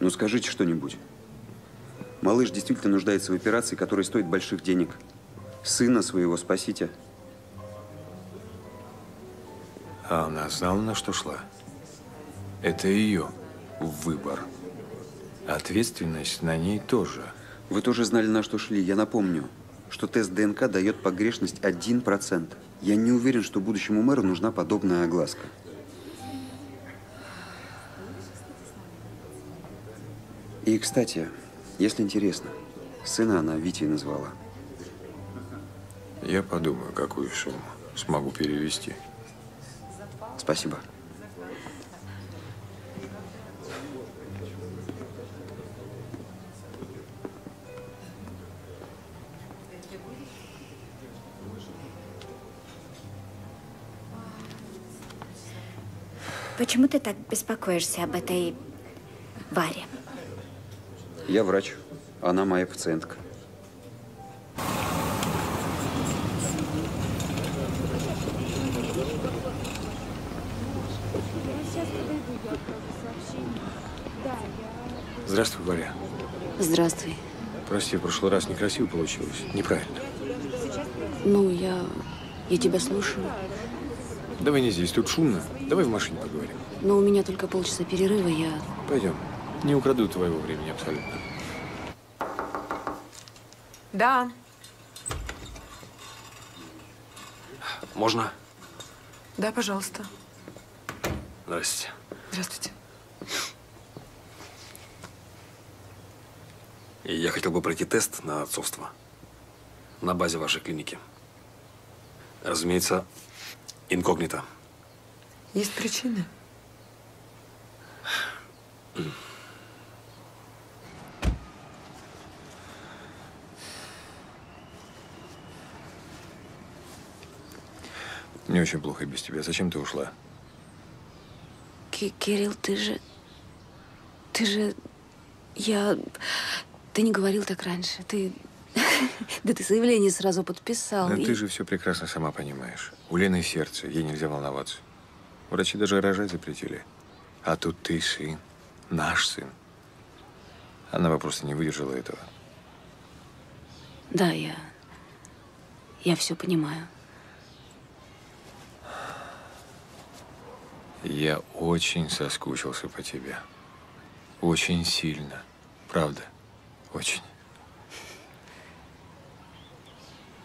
Ну, скажите что-нибудь. Малыш действительно нуждается в операции, которая стоит больших денег. Сына своего спасите. А она знала, на что шла. Это ее выбор. Ответственность на ней тоже. Вы тоже знали, на что шли. Я напомню, что тест ДНК дает погрешность 1%. Я не уверен, что будущему мэру нужна подобная огласка. И, кстати, если интересно, сына она Витей назвала. Я подумаю, какую сумму смогу перевести. Спасибо. Почему ты так беспокоишься об этой Варе? Я врач. Она моя пациентка. Здравствуй, Варя. Здравствуй. Прости, в прошлый раз некрасиво получилось. Неправильно. Ну, я тебя слушаю. Давай не здесь, тут шумно. Давай в машине поговорим. Но у меня только полчаса перерыва, я… Пойдем. Не украду твоего времени абсолютно. Да. Можно? Да, пожалуйста. Здравствуйте. Здравствуйте. Я хотел бы пройти тест на отцовство на базе вашей клиники. Разумеется, инкогнито. Есть причины? Мне очень плохо без тебя. Зачем ты ушла? Кирилл, ты же… Ты не говорил так раньше. Ты… Да ты заявление сразу подписал. Да ты же все прекрасно сама понимаешь. У Лены сердце, ей нельзя волноваться. Врачи даже рожать запретили. А тут ты сын, наш сын. Она бы просто не выдержала этого. Да, я все понимаю. Я очень соскучился по тебе. Очень сильно. Правда, очень.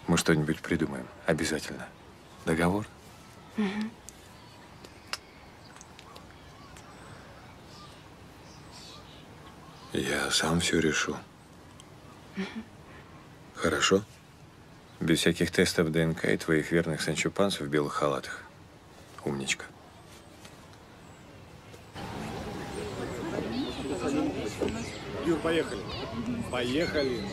Мы что-нибудь придумаем. Обязательно. Договор? Угу. Я сам все решу. Угу. Хорошо? Без всяких тестов ДНК и твоих верных санчупанцев в белых халатах. Умничка. Юр, поехали. Поехали.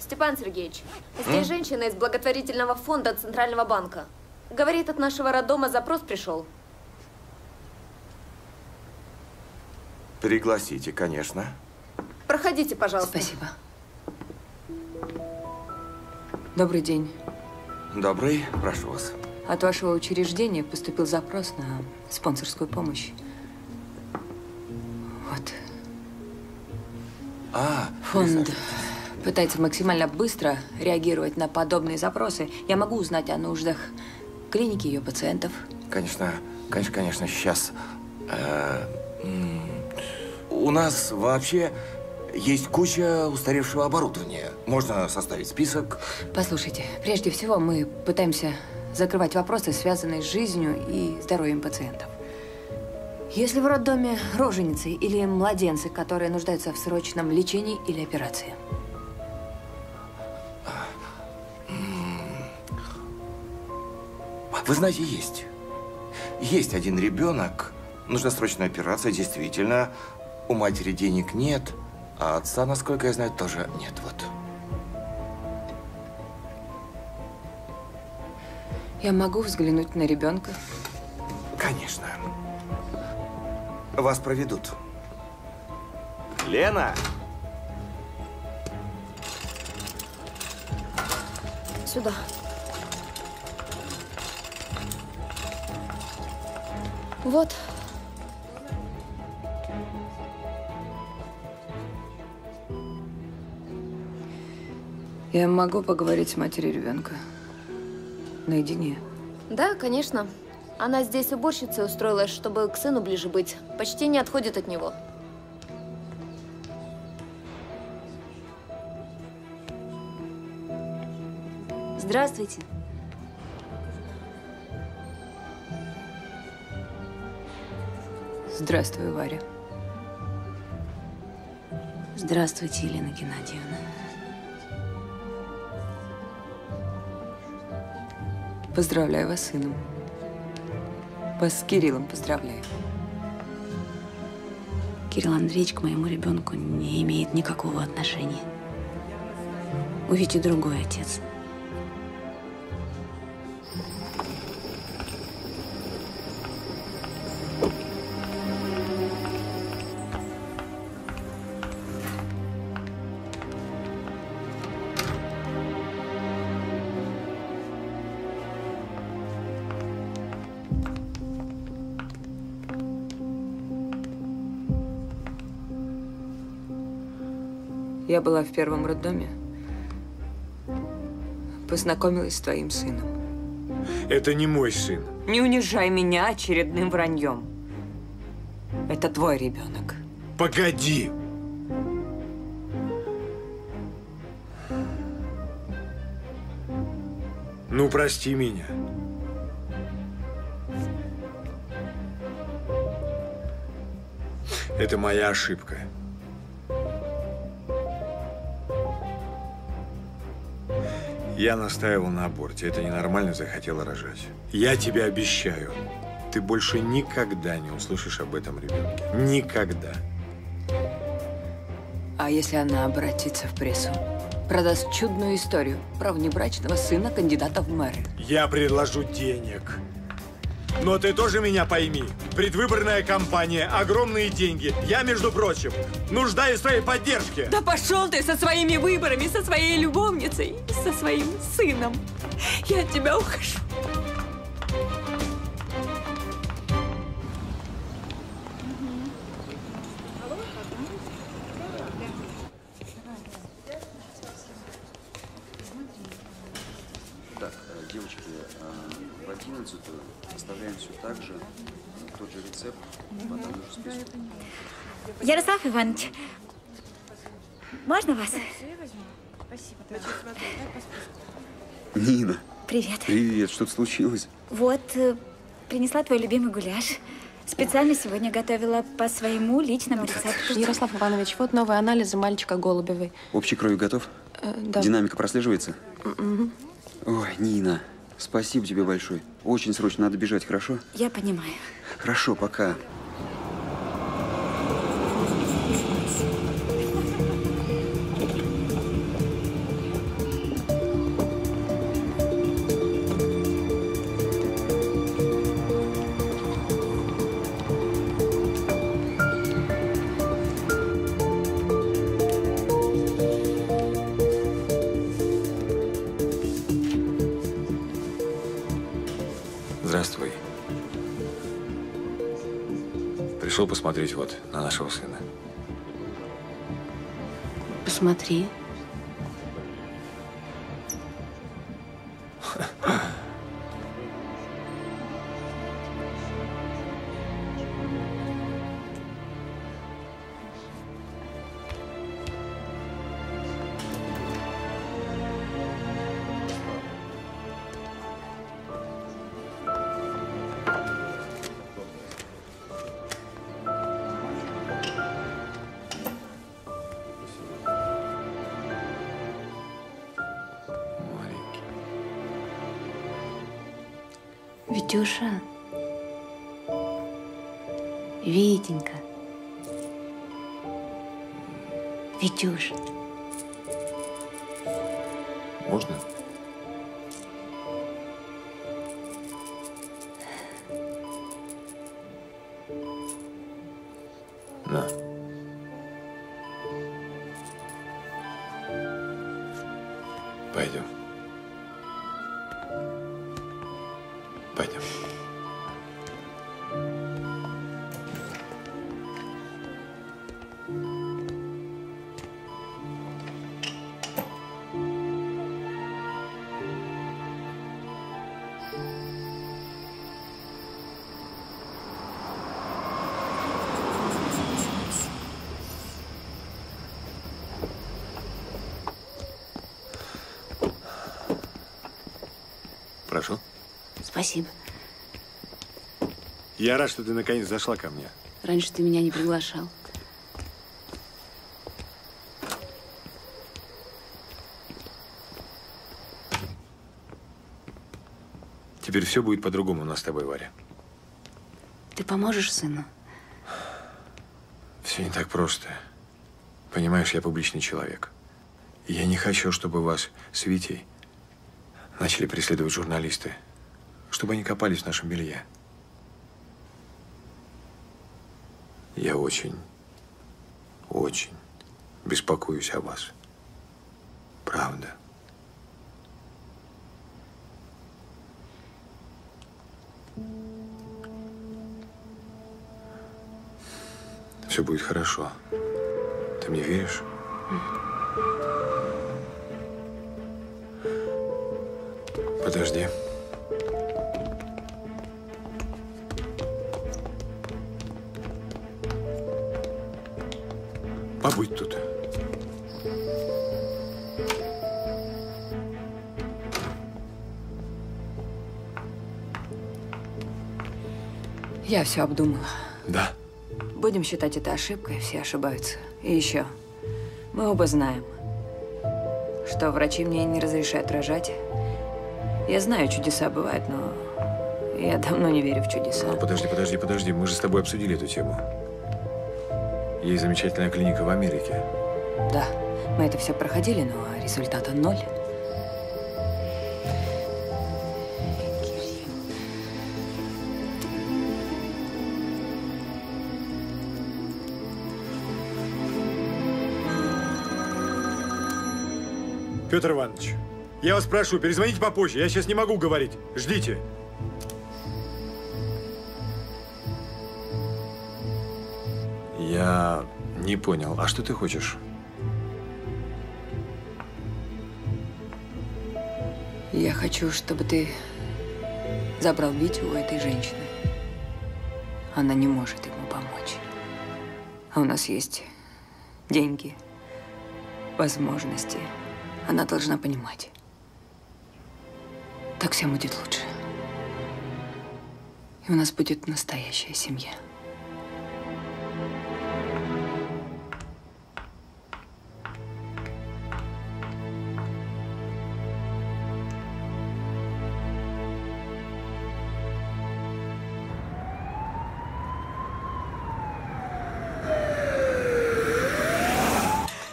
Степан Сергеевич, здесь женщина из благотворительного фонда Центрального банка. Говорит, от нашего роддома запрос пришел. Пригласите, конечно. Проходите, пожалуйста. Спасибо. Добрый день. Добрый, прошу вас. От вашего учреждения поступил запрос на спонсорскую помощь. Вот. Фонд пытается максимально быстро реагировать на подобные запросы. Я могу узнать о нуждах клиники ее пациентов. Конечно, сейчас. У нас вообще есть куча устаревшего оборудования. Можно составить список. Послушайте, прежде всего мы пытаемся закрывать вопросы, связанные с жизнью и здоровьем пациентов. Если в роддоме роженицы или младенцы, которые нуждаются в срочном лечении или операции. Вы знаете, есть. Есть один ребенок, нужна срочная операция, действительно. У матери денег нет, а отца, насколько я знаю, тоже нет. Вот. Я могу взглянуть на ребенка? Конечно. Вас проведут. Лена! Сюда. Вот. Я могу поговорить с матерью ребенка наедине? Да, конечно. Она здесь уборщицей устроилась, чтобы к сыну ближе быть. Почти не отходит от него. Здравствуйте. Здравствуй, Варя. Здравствуйте, Елена Геннадьевна. Поздравляю вас с сыном. Вас с Кириллом поздравляю. Кирилл Андреевич к моему ребенку не имеет никакого отношения. У Вити другой отец. Я была в первом роддоме. Познакомилась с твоим сыном. Это не мой сын. Не унижай меня очередным враньем. Это твой ребенок. Погоди! Ну, прости меня. Это моя ошибка. Я настаивал на аборте. Это ненормально, захотела рожать. Я тебе обещаю, ты больше никогда не услышишь об этом ребенке. Никогда. А если она обратится в прессу? Продаст чудную историю про внебрачного сына кандидата в мэры. Я предложу денег. Но ты тоже меня пойми. Предвыборная кампания, огромные деньги. Я, между прочим, нуждаюсь в своей поддержке. Да пошел ты со своими выборами, со своей любовницей, со своим сыном. Я от тебя ухожу. Так, девочки, в 11 оставляем все так же, тот же рецепт. Ярослав Иванович, можно вас? Спасибо. Нина. Привет. Привет, что-то случилось? Вот, принесла твой любимый гуляш. Специально сегодня готовила по своему личному рецепту. Ярослав Иванович, вот новые анализы мальчика Голубевой. Общей крови готов? Да. Динамика прослеживается? Ой, Нина, спасибо тебе большое. Очень срочно надо бежать, хорошо? Я понимаю. Хорошо, пока. Посмотреть вот на нашего сына. Посмотри. Витюша, Витенька, Витюш. Можно? На. Пойдем. Пойдем. Прошу. Спасибо. Я рад, что ты наконец зашла ко мне. Раньше ты меня не приглашал. Теперь все будет по-другому у нас с тобой, Варя. Ты поможешь сыну? Все не так просто. Понимаешь, я публичный человек. И я не хочу, чтобы вас с Витей начали преследовать журналисты, чтобы они копались в нашем белье. Я очень беспокоюсь о вас. Правда. Все будет хорошо. Ты мне веришь? Подожди. Побудь тут. Я все обдумала. Да. Будем считать это ошибкой, все ошибаются. И еще, мы оба знаем, что врачи мне не разрешают рожать. Я знаю, чудеса бывают, но я давно не верю в чудеса. Ну, подожди, мы же с тобой обсудили эту тему. Есть замечательная клиника в Америке. Да, мы это все проходили, но результата ноль. Петр Иванович, я вас прошу, перезвоните попозже. Я сейчас не могу говорить. Ждите. Я не понял. А что ты хочешь? Я хочу, чтобы ты забрал Витю у этой женщины. Она не может ему помочь. А у нас есть деньги, возможности. Она должна понимать. Так всем будет лучше. И у нас будет настоящая семья.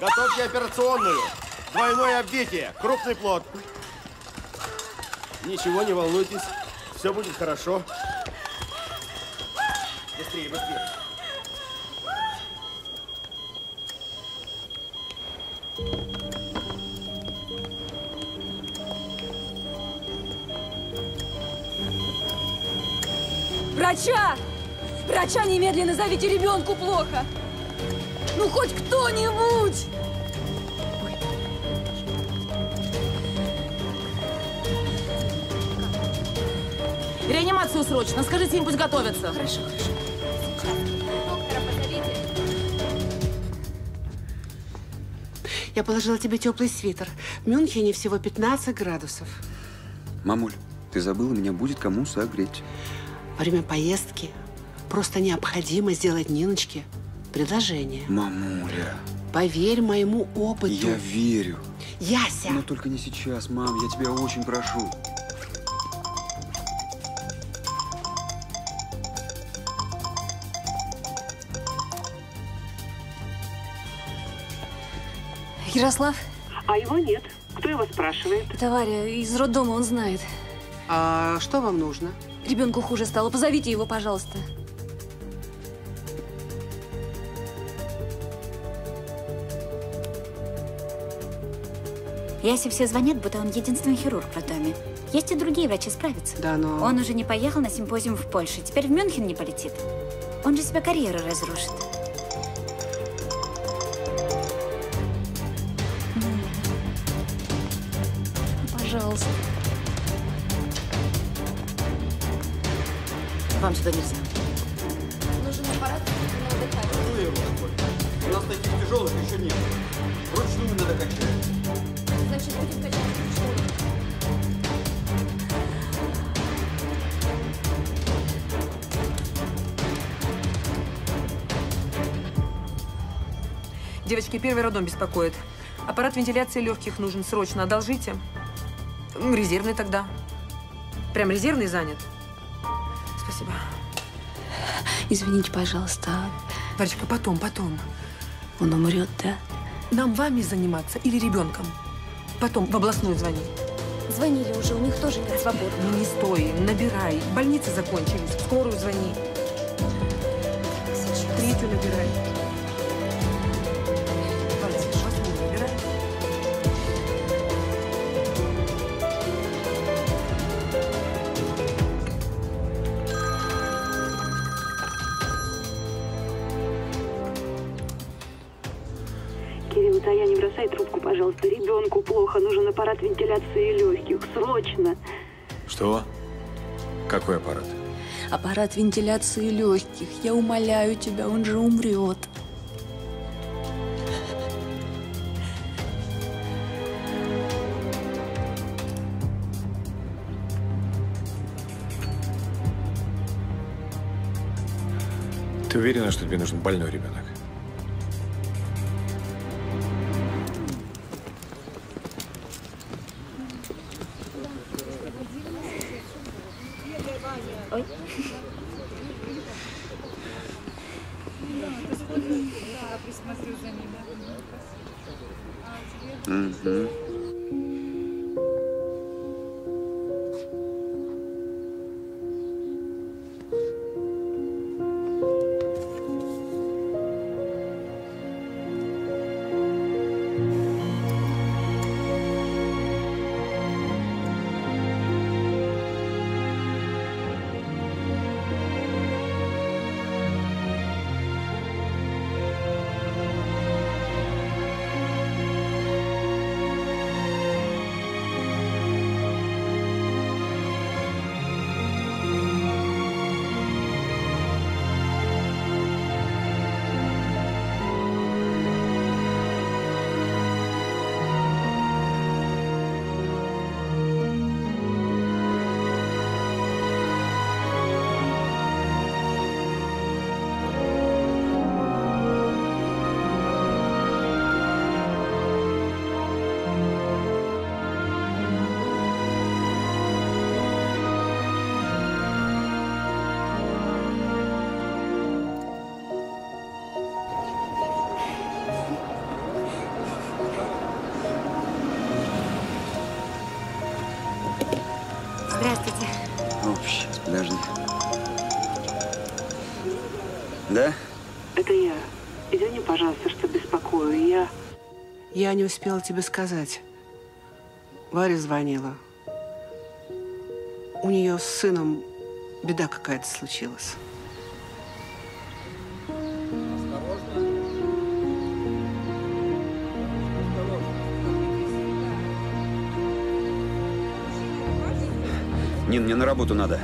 Готовьте операционную. Двойное обвитие, крупный плод. Ничего, не волнуйтесь, все будет хорошо. Быстрее, быстрее. Врача! Врача немедленно зовите, ребенку плохо. Ну хоть кто-нибудь! Реанимацию срочно. Скажите им, пусть готовятся. Хорошо, хорошо. Сейчас. Доктора позовите. Я положила тебе теплый свитер. В Мюнхене всего 15 градусов. Мамуль, ты забыла, меня будет кому согреть. Во время поездки просто необходимо сделать Ниночке предложение. Мамуля. Поверь моему опыту. Я верю. Яся. Но только не сейчас, мам. Я тебя очень прошу. Ярослав? А его нет. Кто его спрашивает? Это Варя из роддома, он знает. А что вам нужно? Ребенку хуже стало. Позовите его, пожалуйста. Ясе все звонят, будто он единственный хирург в роддоме. Есть и другие врачи, справятся. Да, но… Он уже не поехал на симпозиум в Польше. Теперь в Мюнхен не полетит. Он же себе карьеру разрушит. Пожалуйста. Вам сюда нельзя. Нужен аппарат, надо дыхать. У нас таких тяжелых еще нет. Вручную надо качать. Значит, будем качать вручную. Девочки, первый роддом беспокоит. Аппарат вентиляции легких нужен срочно. Одолжите. Резервный тогда. Прям резервный занят. Спасибо. Извините, пожалуйста. Варечка, потом. Он умрет, да? Нам вами заниматься или ребенком? Потом в областную звони. Звонили уже, у них тоже нет свободы. Ну не стой, набирай. Больницы закончились, в скорую звони. Сейчас. Третью набирай. Пожалуйста, ребенку плохо, нужен аппарат вентиляции легких. Срочно. Что? Какой аппарат? Аппарат вентиляции легких. Я умоляю тебя, он же умрет. Ты уверена, что тебе нужен больной ребенок? Я не успела тебе сказать. Варя звонила. У нее с сыном беда какая-то случилась. Нин, мне на работу надо.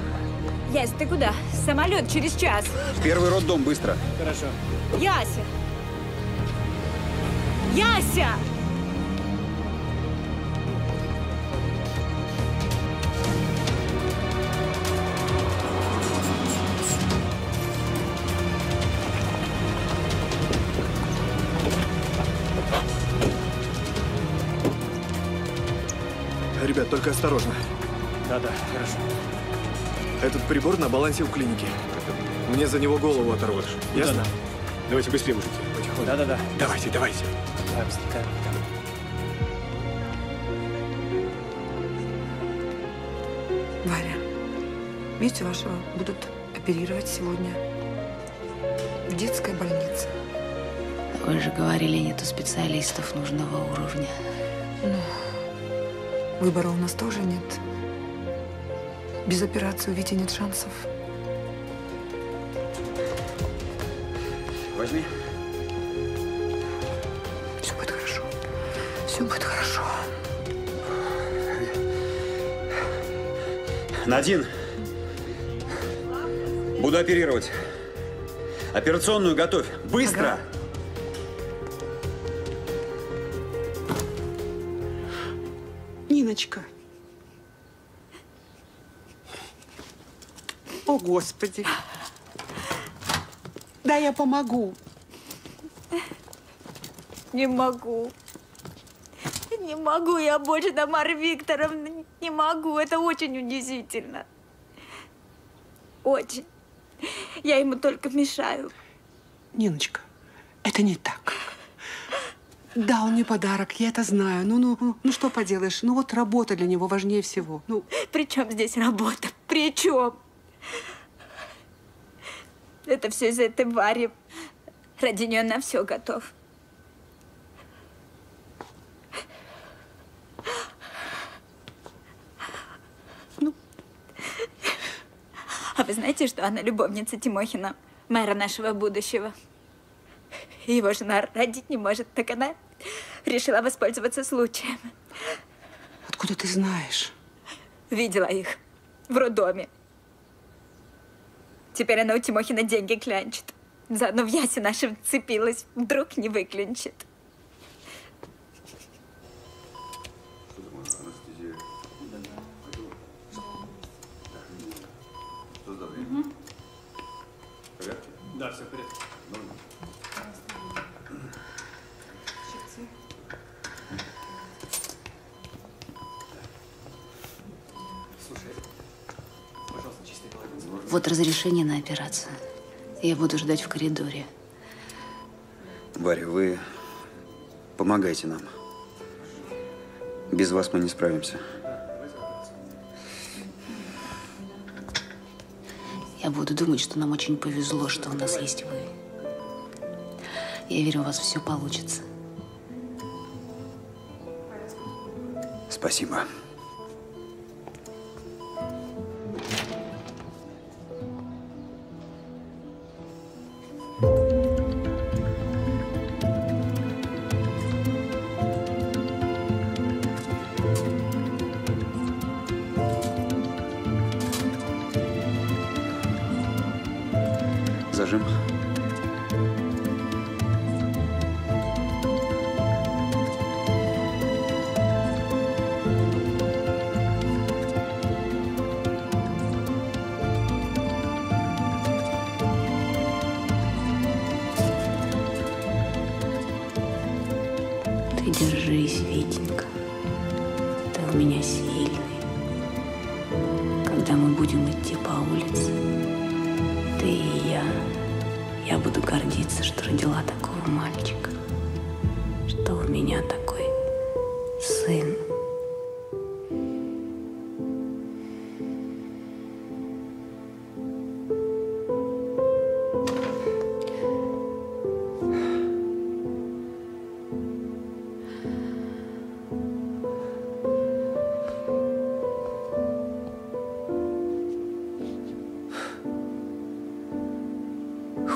Ясь, ты куда? Самолет через час. В первый роддом быстро. Хорошо. Яся! Яся! Ребят, только осторожно. Да-да, хорошо. Этот прибор на балансе у клиники. Мне за него голову оторвешь. Ясно? Да-да. Давайте быстрее, мужики. Потихоньку. Да-да-да. Давайте, давайте. Варя, Витю вашего будут оперировать сегодня в детской больнице. Вы же говорили, нету специалистов нужного уровня. Ну, выбора у нас тоже нет. Без операции у Вити нет шансов. Возьми. Будет хорошо. Надин, буду оперировать. Операционную готовь. Быстро! Ага. Ниночка. О, Господи. Да, я помогу. Не могу. не могу я больше, Тамара Викторовна, не могу. Это очень унизительно. Очень. Я ему только мешаю. Ниночка, это не так. Да, он мне подарок, я это знаю. Ну что поделаешь? Ну вот работа для него важнее всего. Ну. При чем здесь работа? При чем? Это все из-за этой Вари. Ради нее на все готов. Ну. А вы знаете, что она любовница Тимохина, мэра нашего будущего? Его жена родить не может, так она решила воспользоваться случаем. Откуда ты знаешь? Видела их в роддоме. Теперь она у Тимохина деньги клянчит. Заодно в ясе нашем вцепилась, вдруг не выклянчит. Да, все в порядке. Вот разрешение на операцию. Я буду ждать в коридоре. Варя, вы помогайте нам. Без вас мы не справимся. Я буду думать, что нам очень повезло, что у нас есть вы. Я верю, у вас все получится. Спасибо.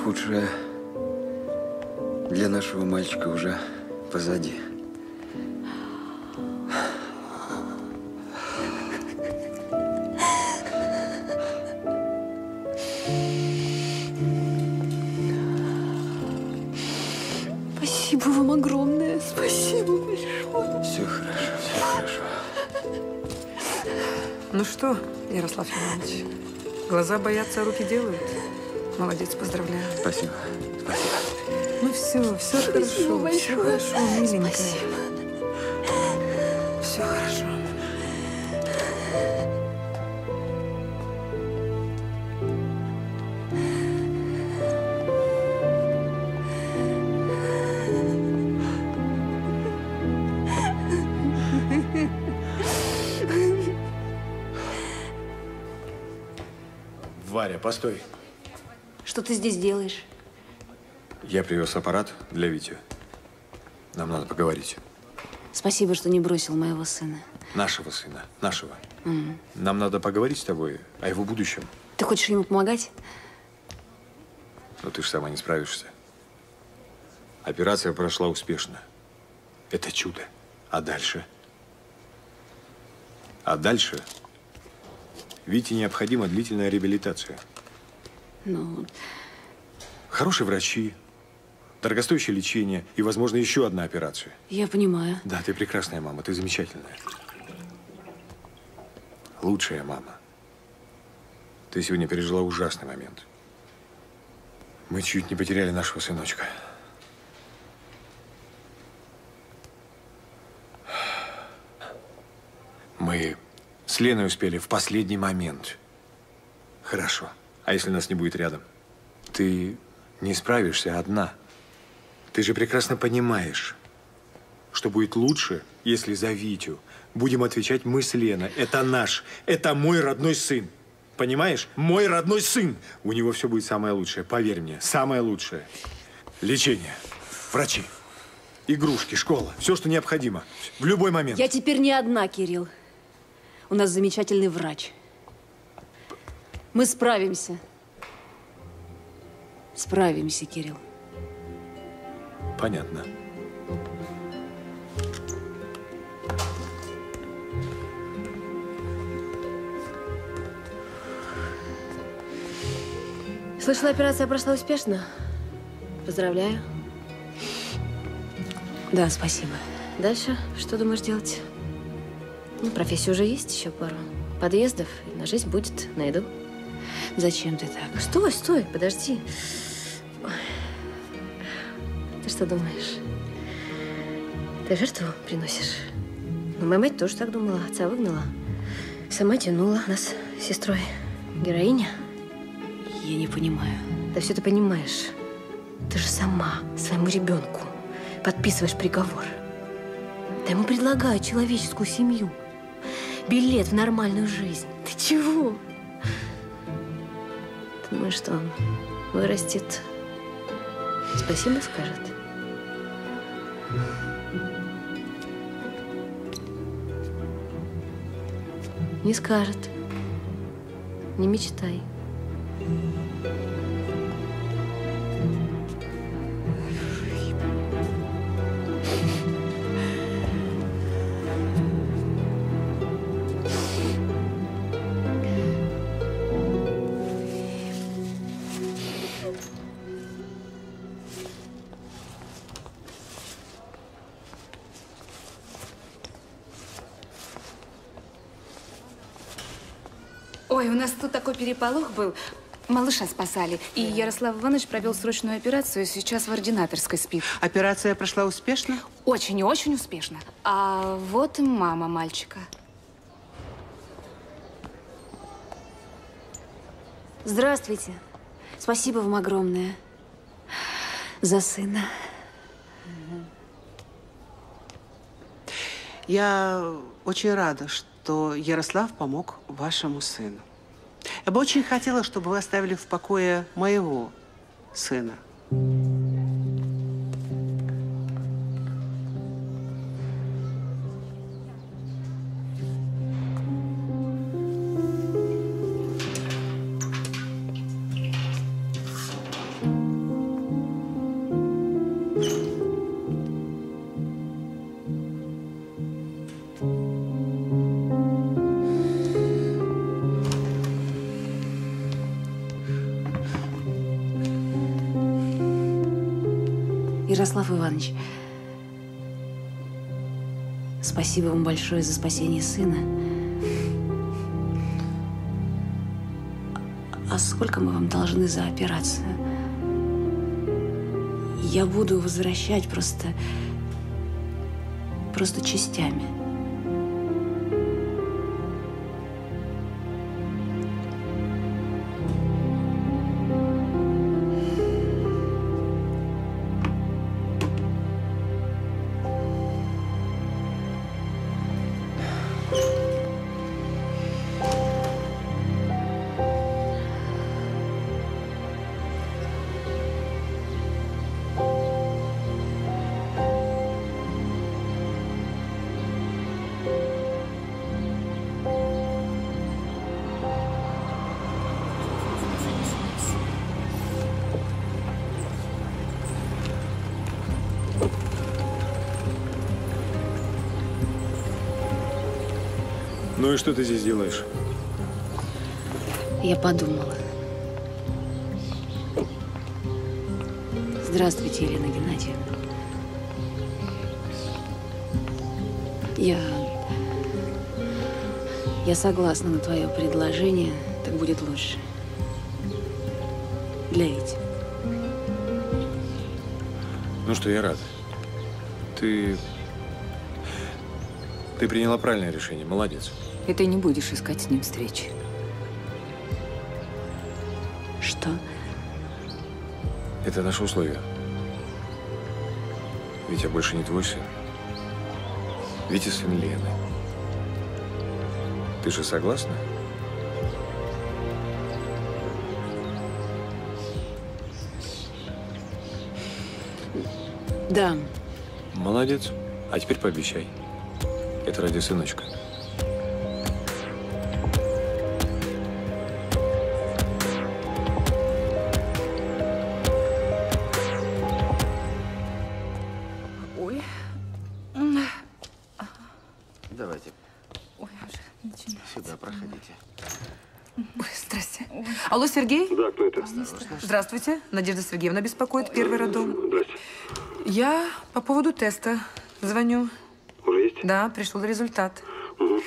Худшее для нашего мальчика уже позади. Спасибо вам огромное. Спасибо большое. Все хорошо, все хорошо. Ну что, Ярослав Иванович, глаза боятся, а руки делают. Молодец, поздравляю. Спасибо. Спасибо. Ну все, все хорошо. Большое. Все хорошо, миленькая. Спасибо. Все хорошо. Варя, постой. Что ты здесь делаешь? Я привез аппарат для Вити. Нам надо поговорить. Спасибо, что не бросил моего сына. Нашего сына. Нашего. Нам надо поговорить с тобой о его будущем. Ты хочешь ему помогать? Но ты же сама не справишься. Операция прошла успешно. Это чудо. А дальше? А дальше Вите необходима длительная реабилитация. Ну... Хорошие врачи, дорогостоящее лечение и, возможно, еще одна операция. Я понимаю. Да, ты прекрасная мама, ты замечательная. Лучшая мама. Ты сегодня пережила ужасный момент. Мы чуть не потеряли нашего сыночка. Мы с Леной успели в последний момент. Хорошо. А если нас не будет рядом? Ты не справишься одна. Ты же прекрасно понимаешь, что будет лучше, если за Витю будем отвечать мы с Леной. Это наш, это мой родной сын. Понимаешь? Мой родной сын. У него все будет самое лучшее, поверь мне, самое лучшее. Лечение, врачи, игрушки, школа, все, что необходимо, в любой момент. Я теперь не одна, Кирилл. У нас замечательный врач. Мы справимся. Справимся, Кирилл. Понятно. Слышала, операция прошла успешно. Поздравляю. Да, спасибо. Дальше что думаешь делать? Ну, профессия уже есть, еще пару подъездов. И на жизнь будет, найду. Зачем ты так? Стой, стой, подожди. Ты что думаешь? Ты жертву приносишь? Ну, моя мать тоже так думала, отца выгнала. Сама тянула нас с сестрой. Героиня. Я не понимаю. Да все ты понимаешь. Ты же сама своему ребенку подписываешь приговор. Да ему предлагают человеческую семью. Билет в нормальную жизнь. Ты чего? Ты думаешь, что он вырастет? Спасибо скажет? Не скажет. Не мечтай. Ой, у нас тут такой переполох был. Малыша спасали. И Ярослав Иванович провел срочную операцию, сейчас в ординаторской спит. Операция прошла успешно? Очень и очень успешно. А вот и мама мальчика. Здравствуйте. Спасибо вам огромное за сына. Я очень рада, что Ярослав помог вашему сыну. Я бы очень хотела, чтобы вы оставили в покое моего сына. Ярослав Иванович, спасибо вам большое за спасение сына. А сколько мы вам должны за операцию? Я буду возвращать просто частями. Ну и что ты здесь делаешь? Я подумала. Здравствуйте, Елена Геннадьевна. Я согласна на твое предложение. Так будет лучше. Для Вити. Ну что, я рад. Ты приняла правильное решение, молодец. И ты не будешь искать с ним встречи. Что? Это наши условия. Витя больше не твой сын. Витя сын Лены. Ты же согласна? Да. Молодец. А теперь пообещай. Это ради сыночка. Ой. Давайте. Ой, уже начинается. Сюда проходите. Ой, здрасте. Ой. Алло, Сергей? Да, кто это? Здравствуйте. Надежда Сергеевна беспокоит. Первый роддом. Здрасте. Я по поводу теста звоню. Уже есть? Да, пришел результат. Угу.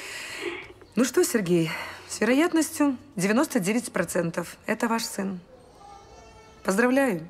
Ну что, Сергей, с вероятностью 99% это ваш сын. Поздравляю.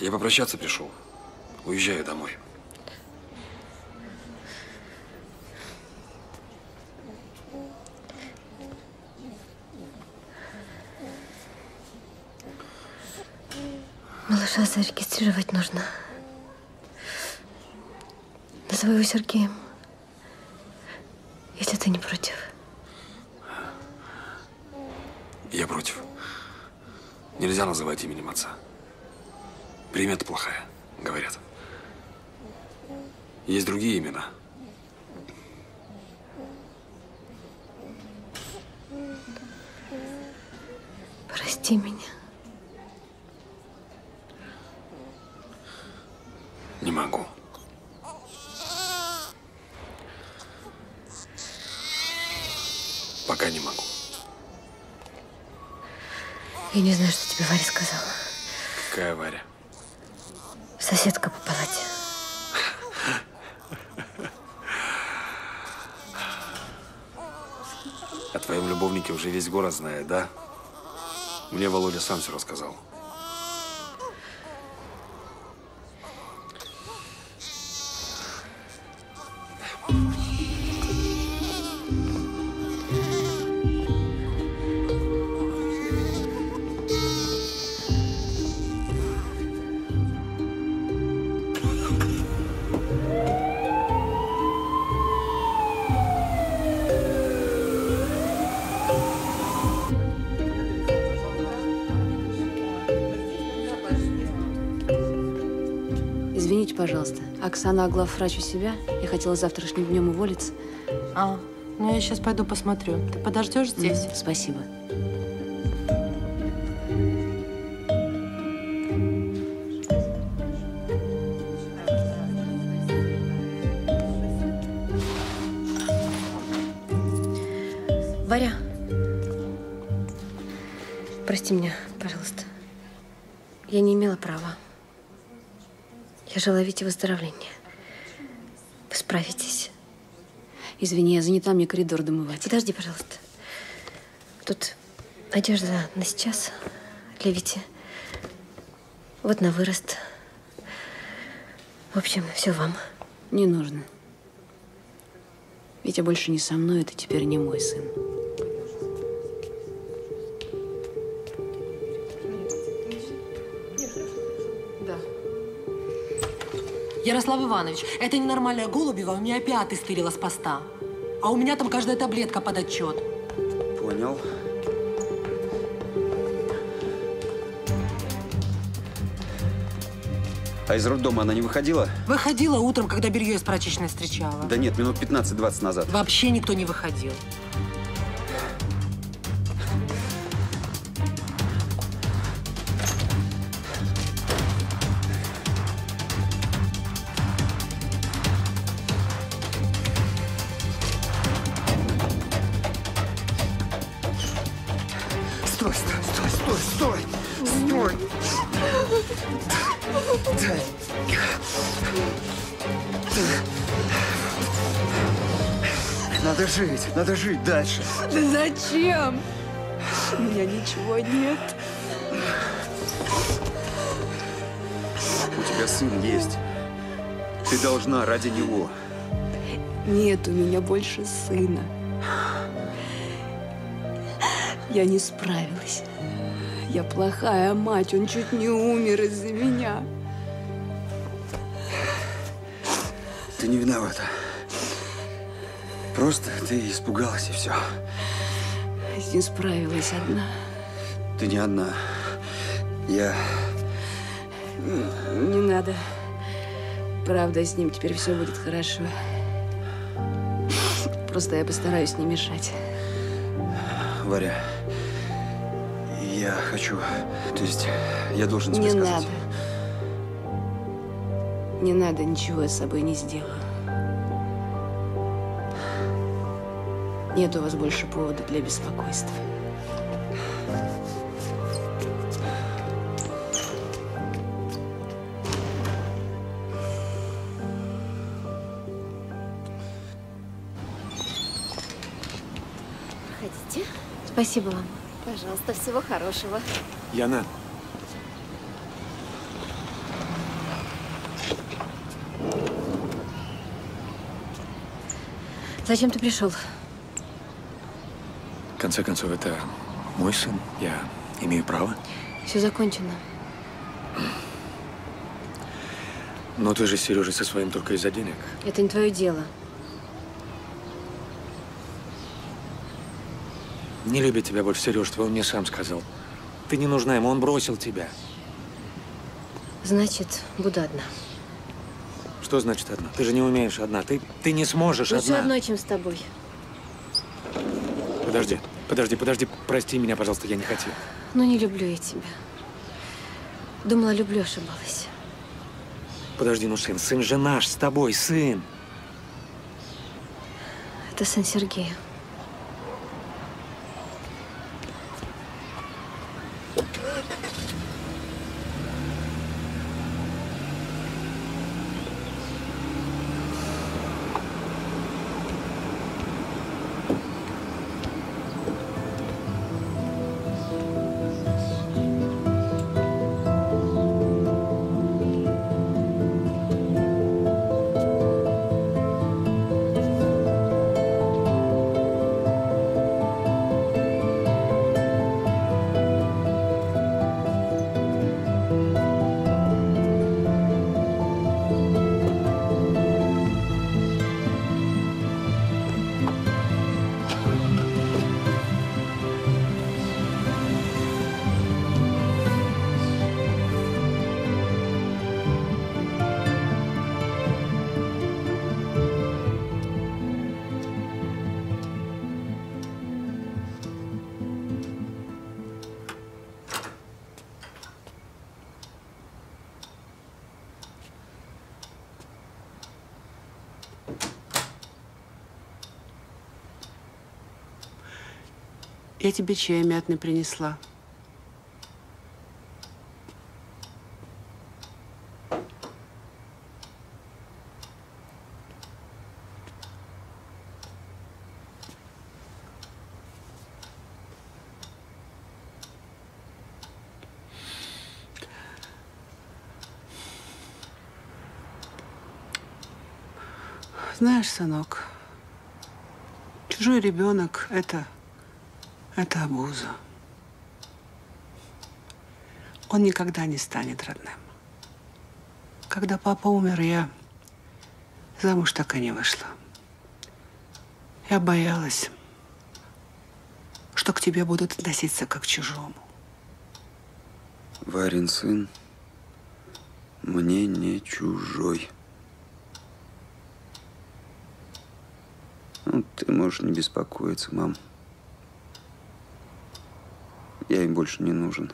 Я попрощаться пришел. Уезжаю домой. Малыша зарегистрировать нужно. Назову его Сергеем. Если ты не против. Я против. Нельзя называть именем отца. Примета плохая, говорят. Есть другие имена. Прости меня. Не могу. Пока не могу. Я не знаю, что тебе Варя сказала. Какая Варя? Соседка по палате. О твоем любовнике уже весь город знает, да? Мне Володя сам все рассказал. Пожалуйста. Оксана, а главврач у себя? Я хотела завтрашним днем уволиться. А, ну я сейчас пойду посмотрю. Ты подождешь здесь? Спасибо. Варя, прости меня, пожалуйста. Я не имела права. Я желаю Вите выздоровления. Вы справитесь. Извини, я занята, мне коридор домывать. Подожди, пожалуйста. Тут одежда на сейчас для Вити. Вот на вырост. В общем, все вам. Не нужно. Витя больше не со мной, это теперь не мой сын. Ярослав Иванович, это ненормальная Голубева у меня опять истырила с поста. А у меня там каждая таблетка под отчет. Понял. А из роддома она не выходила? Выходила утром, когда белье из прачечной встречала. Да нет, минут 15-20 назад. Вообще никто не выходил. Надо жить дальше. Да зачем? У меня ничего нет. У тебя сын есть. Ты должна ради него. Нет у меня больше сына. Я не справилась. Я плохая мать. Он чуть не умер из-за меня. Ты не виновата. Просто ты испугалась, и все. Не справилась одна. Ты не одна. Я… Не надо. Правда, с ним теперь все будет хорошо. Просто я постараюсь не мешать. Варя, я хочу… То есть, я должен тебе сказать… Не надо. Не надо, ничего я с собой не сделаю. Нет у вас больше повода для беспокойства. Проходите. Спасибо вам. Пожалуйста, всего хорошего. Яна. Зачем ты пришел? В конце концов, это мой сын. Я имею право. Все закончено. Но ты же, Сережа, со своим только из-за денег. Это не твое дело. Не любит тебя больше Сереж, твой, он мне сам сказал. Ты не нужна ему, он бросил тебя. Значит, буду одна. Что значит одна? Ты же не умеешь одна. Ты не сможешь одна. Лучше одной, чем с тобой. Подожди. Подожди, прости меня, пожалуйста, я не хотел. Ну, не люблю я тебя. Думала, люблю, ошибалась. Подожди, ну, сын же наш, с тобой, сын. Это сын Сергея. Я тебе чай мятный принесла. Знаешь, сынок, чужой ребенок – это обуза. Он никогда не станет родным. Когда папа умер, я замуж так и не вышла. Я боялась, что к тебе будут относиться как к чужому. Варин сын мне не чужой. Ну, ты можешь не беспокоиться, мам. Я им больше не нужен.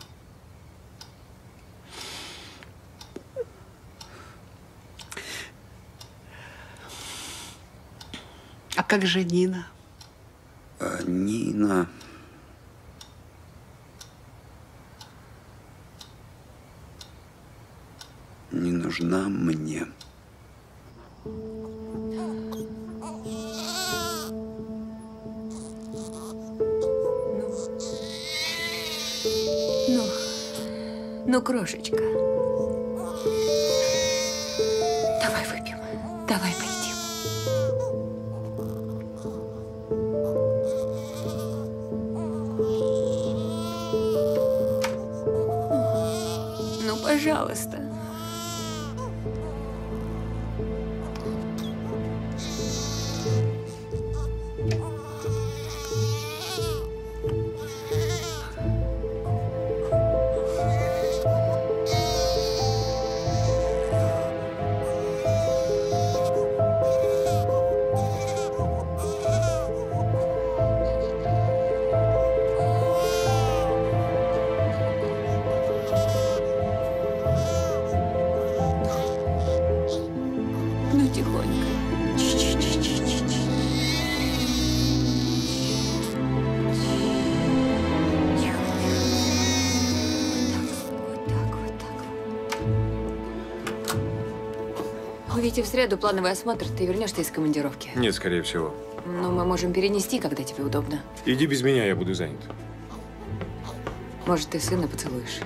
А как же Нина? А, Нина. Не нужна мне. Ну, крошечка, давай выпьем, давай поедим. Ну, пожалуйста. Витя, в среду плановый осмотр, ты вернешься из командировки? Нет, скорее всего. Но мы можем перенести, когда тебе удобно. Иди без меня, я буду занят. Может, ты сына поцелуешь?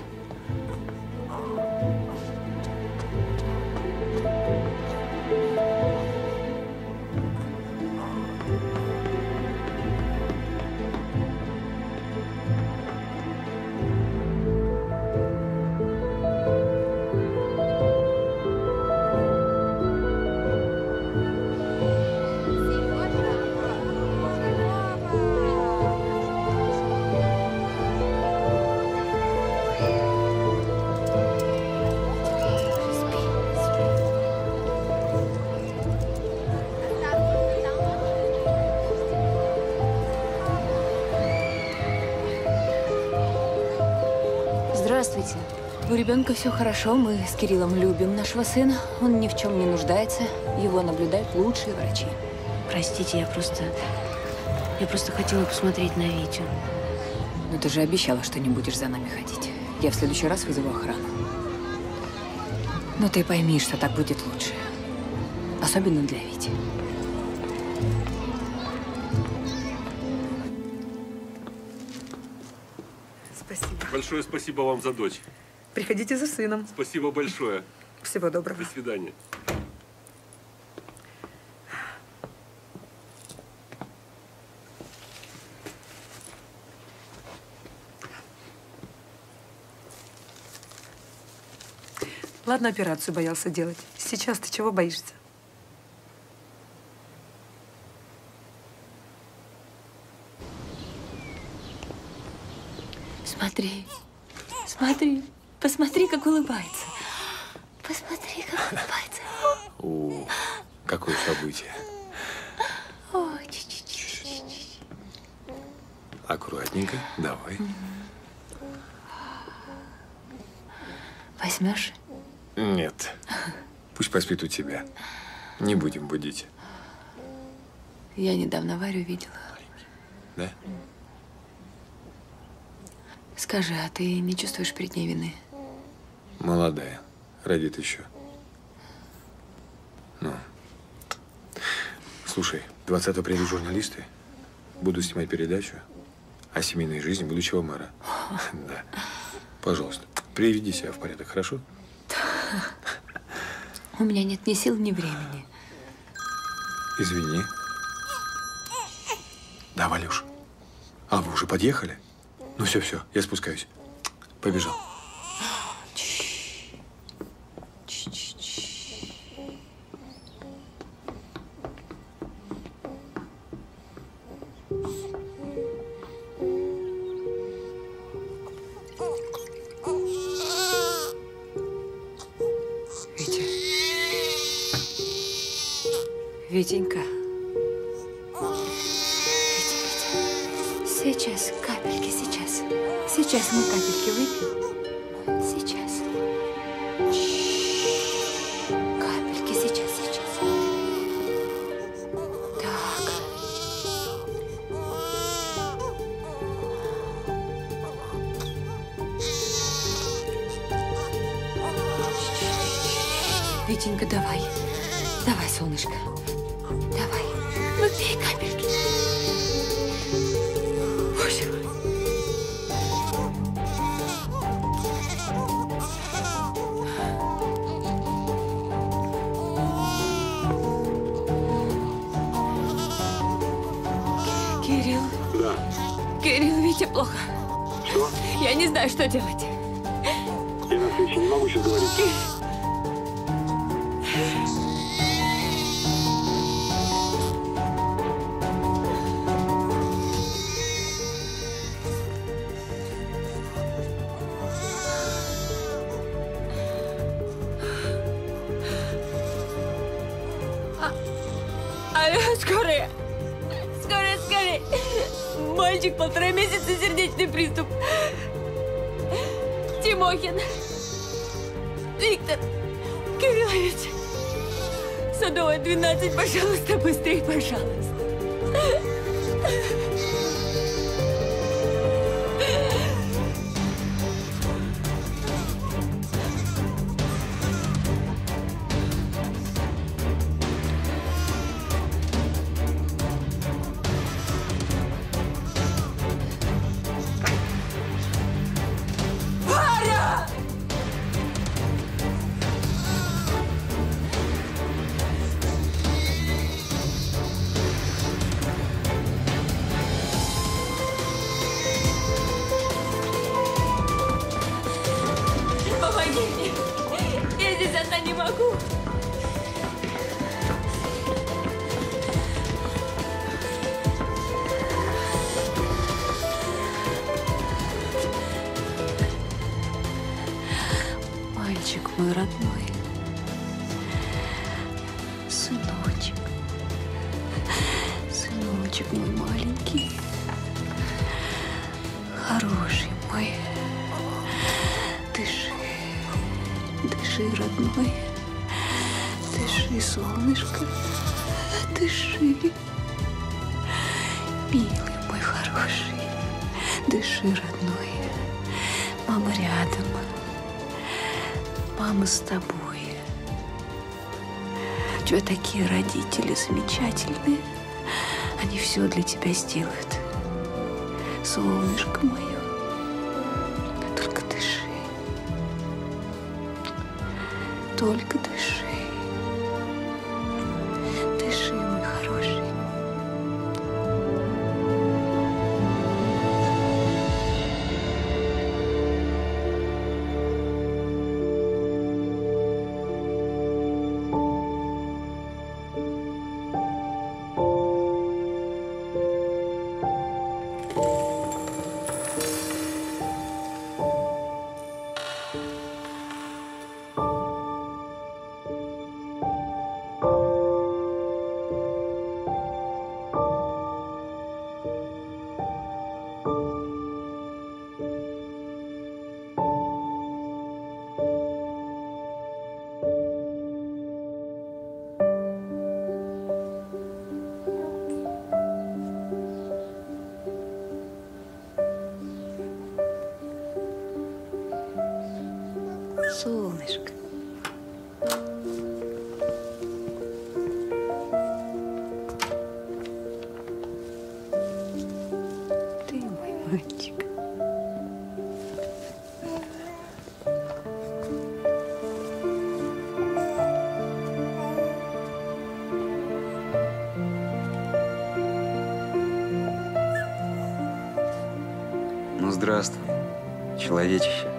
У ребенка все хорошо, мы с Кириллом любим нашего сына, он ни в чем не нуждается, его наблюдают лучшие врачи. Простите, я просто хотела посмотреть на Витю. Но ты же обещала, что не будешь за нами ходить. Я в следующий раз вызову охрану. Но ты пойми, что так будет лучше, особенно для Вити. Спасибо. Большое спасибо вам за дочь. Приходите за сыном. Спасибо большое. Всего доброго. До свидания. Ладно, операцию боялся делать. Сейчас ты чего боишься? Смотри, смотри. Посмотри, как улыбается. Посмотри, как улыбается. О, какое событие. О, аккуратненько, давай. Возьмешь? Нет. Пусть поспит у тебя. Не будем будить. Я недавно Варю видела. Да? Скажи, а ты не чувствуешь перед ней вины? Молодая. Родит еще. Ну. Слушай, 20 приедут журналисты. Буду снимать передачу о семейной жизни будущего мэра. Да. Пожалуйста, приведи себя в порядок, хорошо? У меня нет ни сил, ни времени. Извини. Да, Валюш. А вы уже подъехали? Ну все, все, я спускаюсь. Побежал. Витенька, сейчас капельки, сейчас мы капельки выпьем, сейчас, капельки, сейчас, так, Витенька, давай, давай, солнышко. Давай, ну пей капельки. Боже мой. Кирилл. Да. Кирилл, Витя плохо. Что? Я не знаю, что делать. Я на встрече не могу сейчас говорить. Полтора месяца сердечный приступ. Тимохин. Виктор. Кириллович. Садовая 12, пожалуйста, быстрее, пожалуйста. Такие родители замечательные, они все для тебя сделают, солнышко мое, только дыши, дыши, мой хороший. Здравствуй, человечище.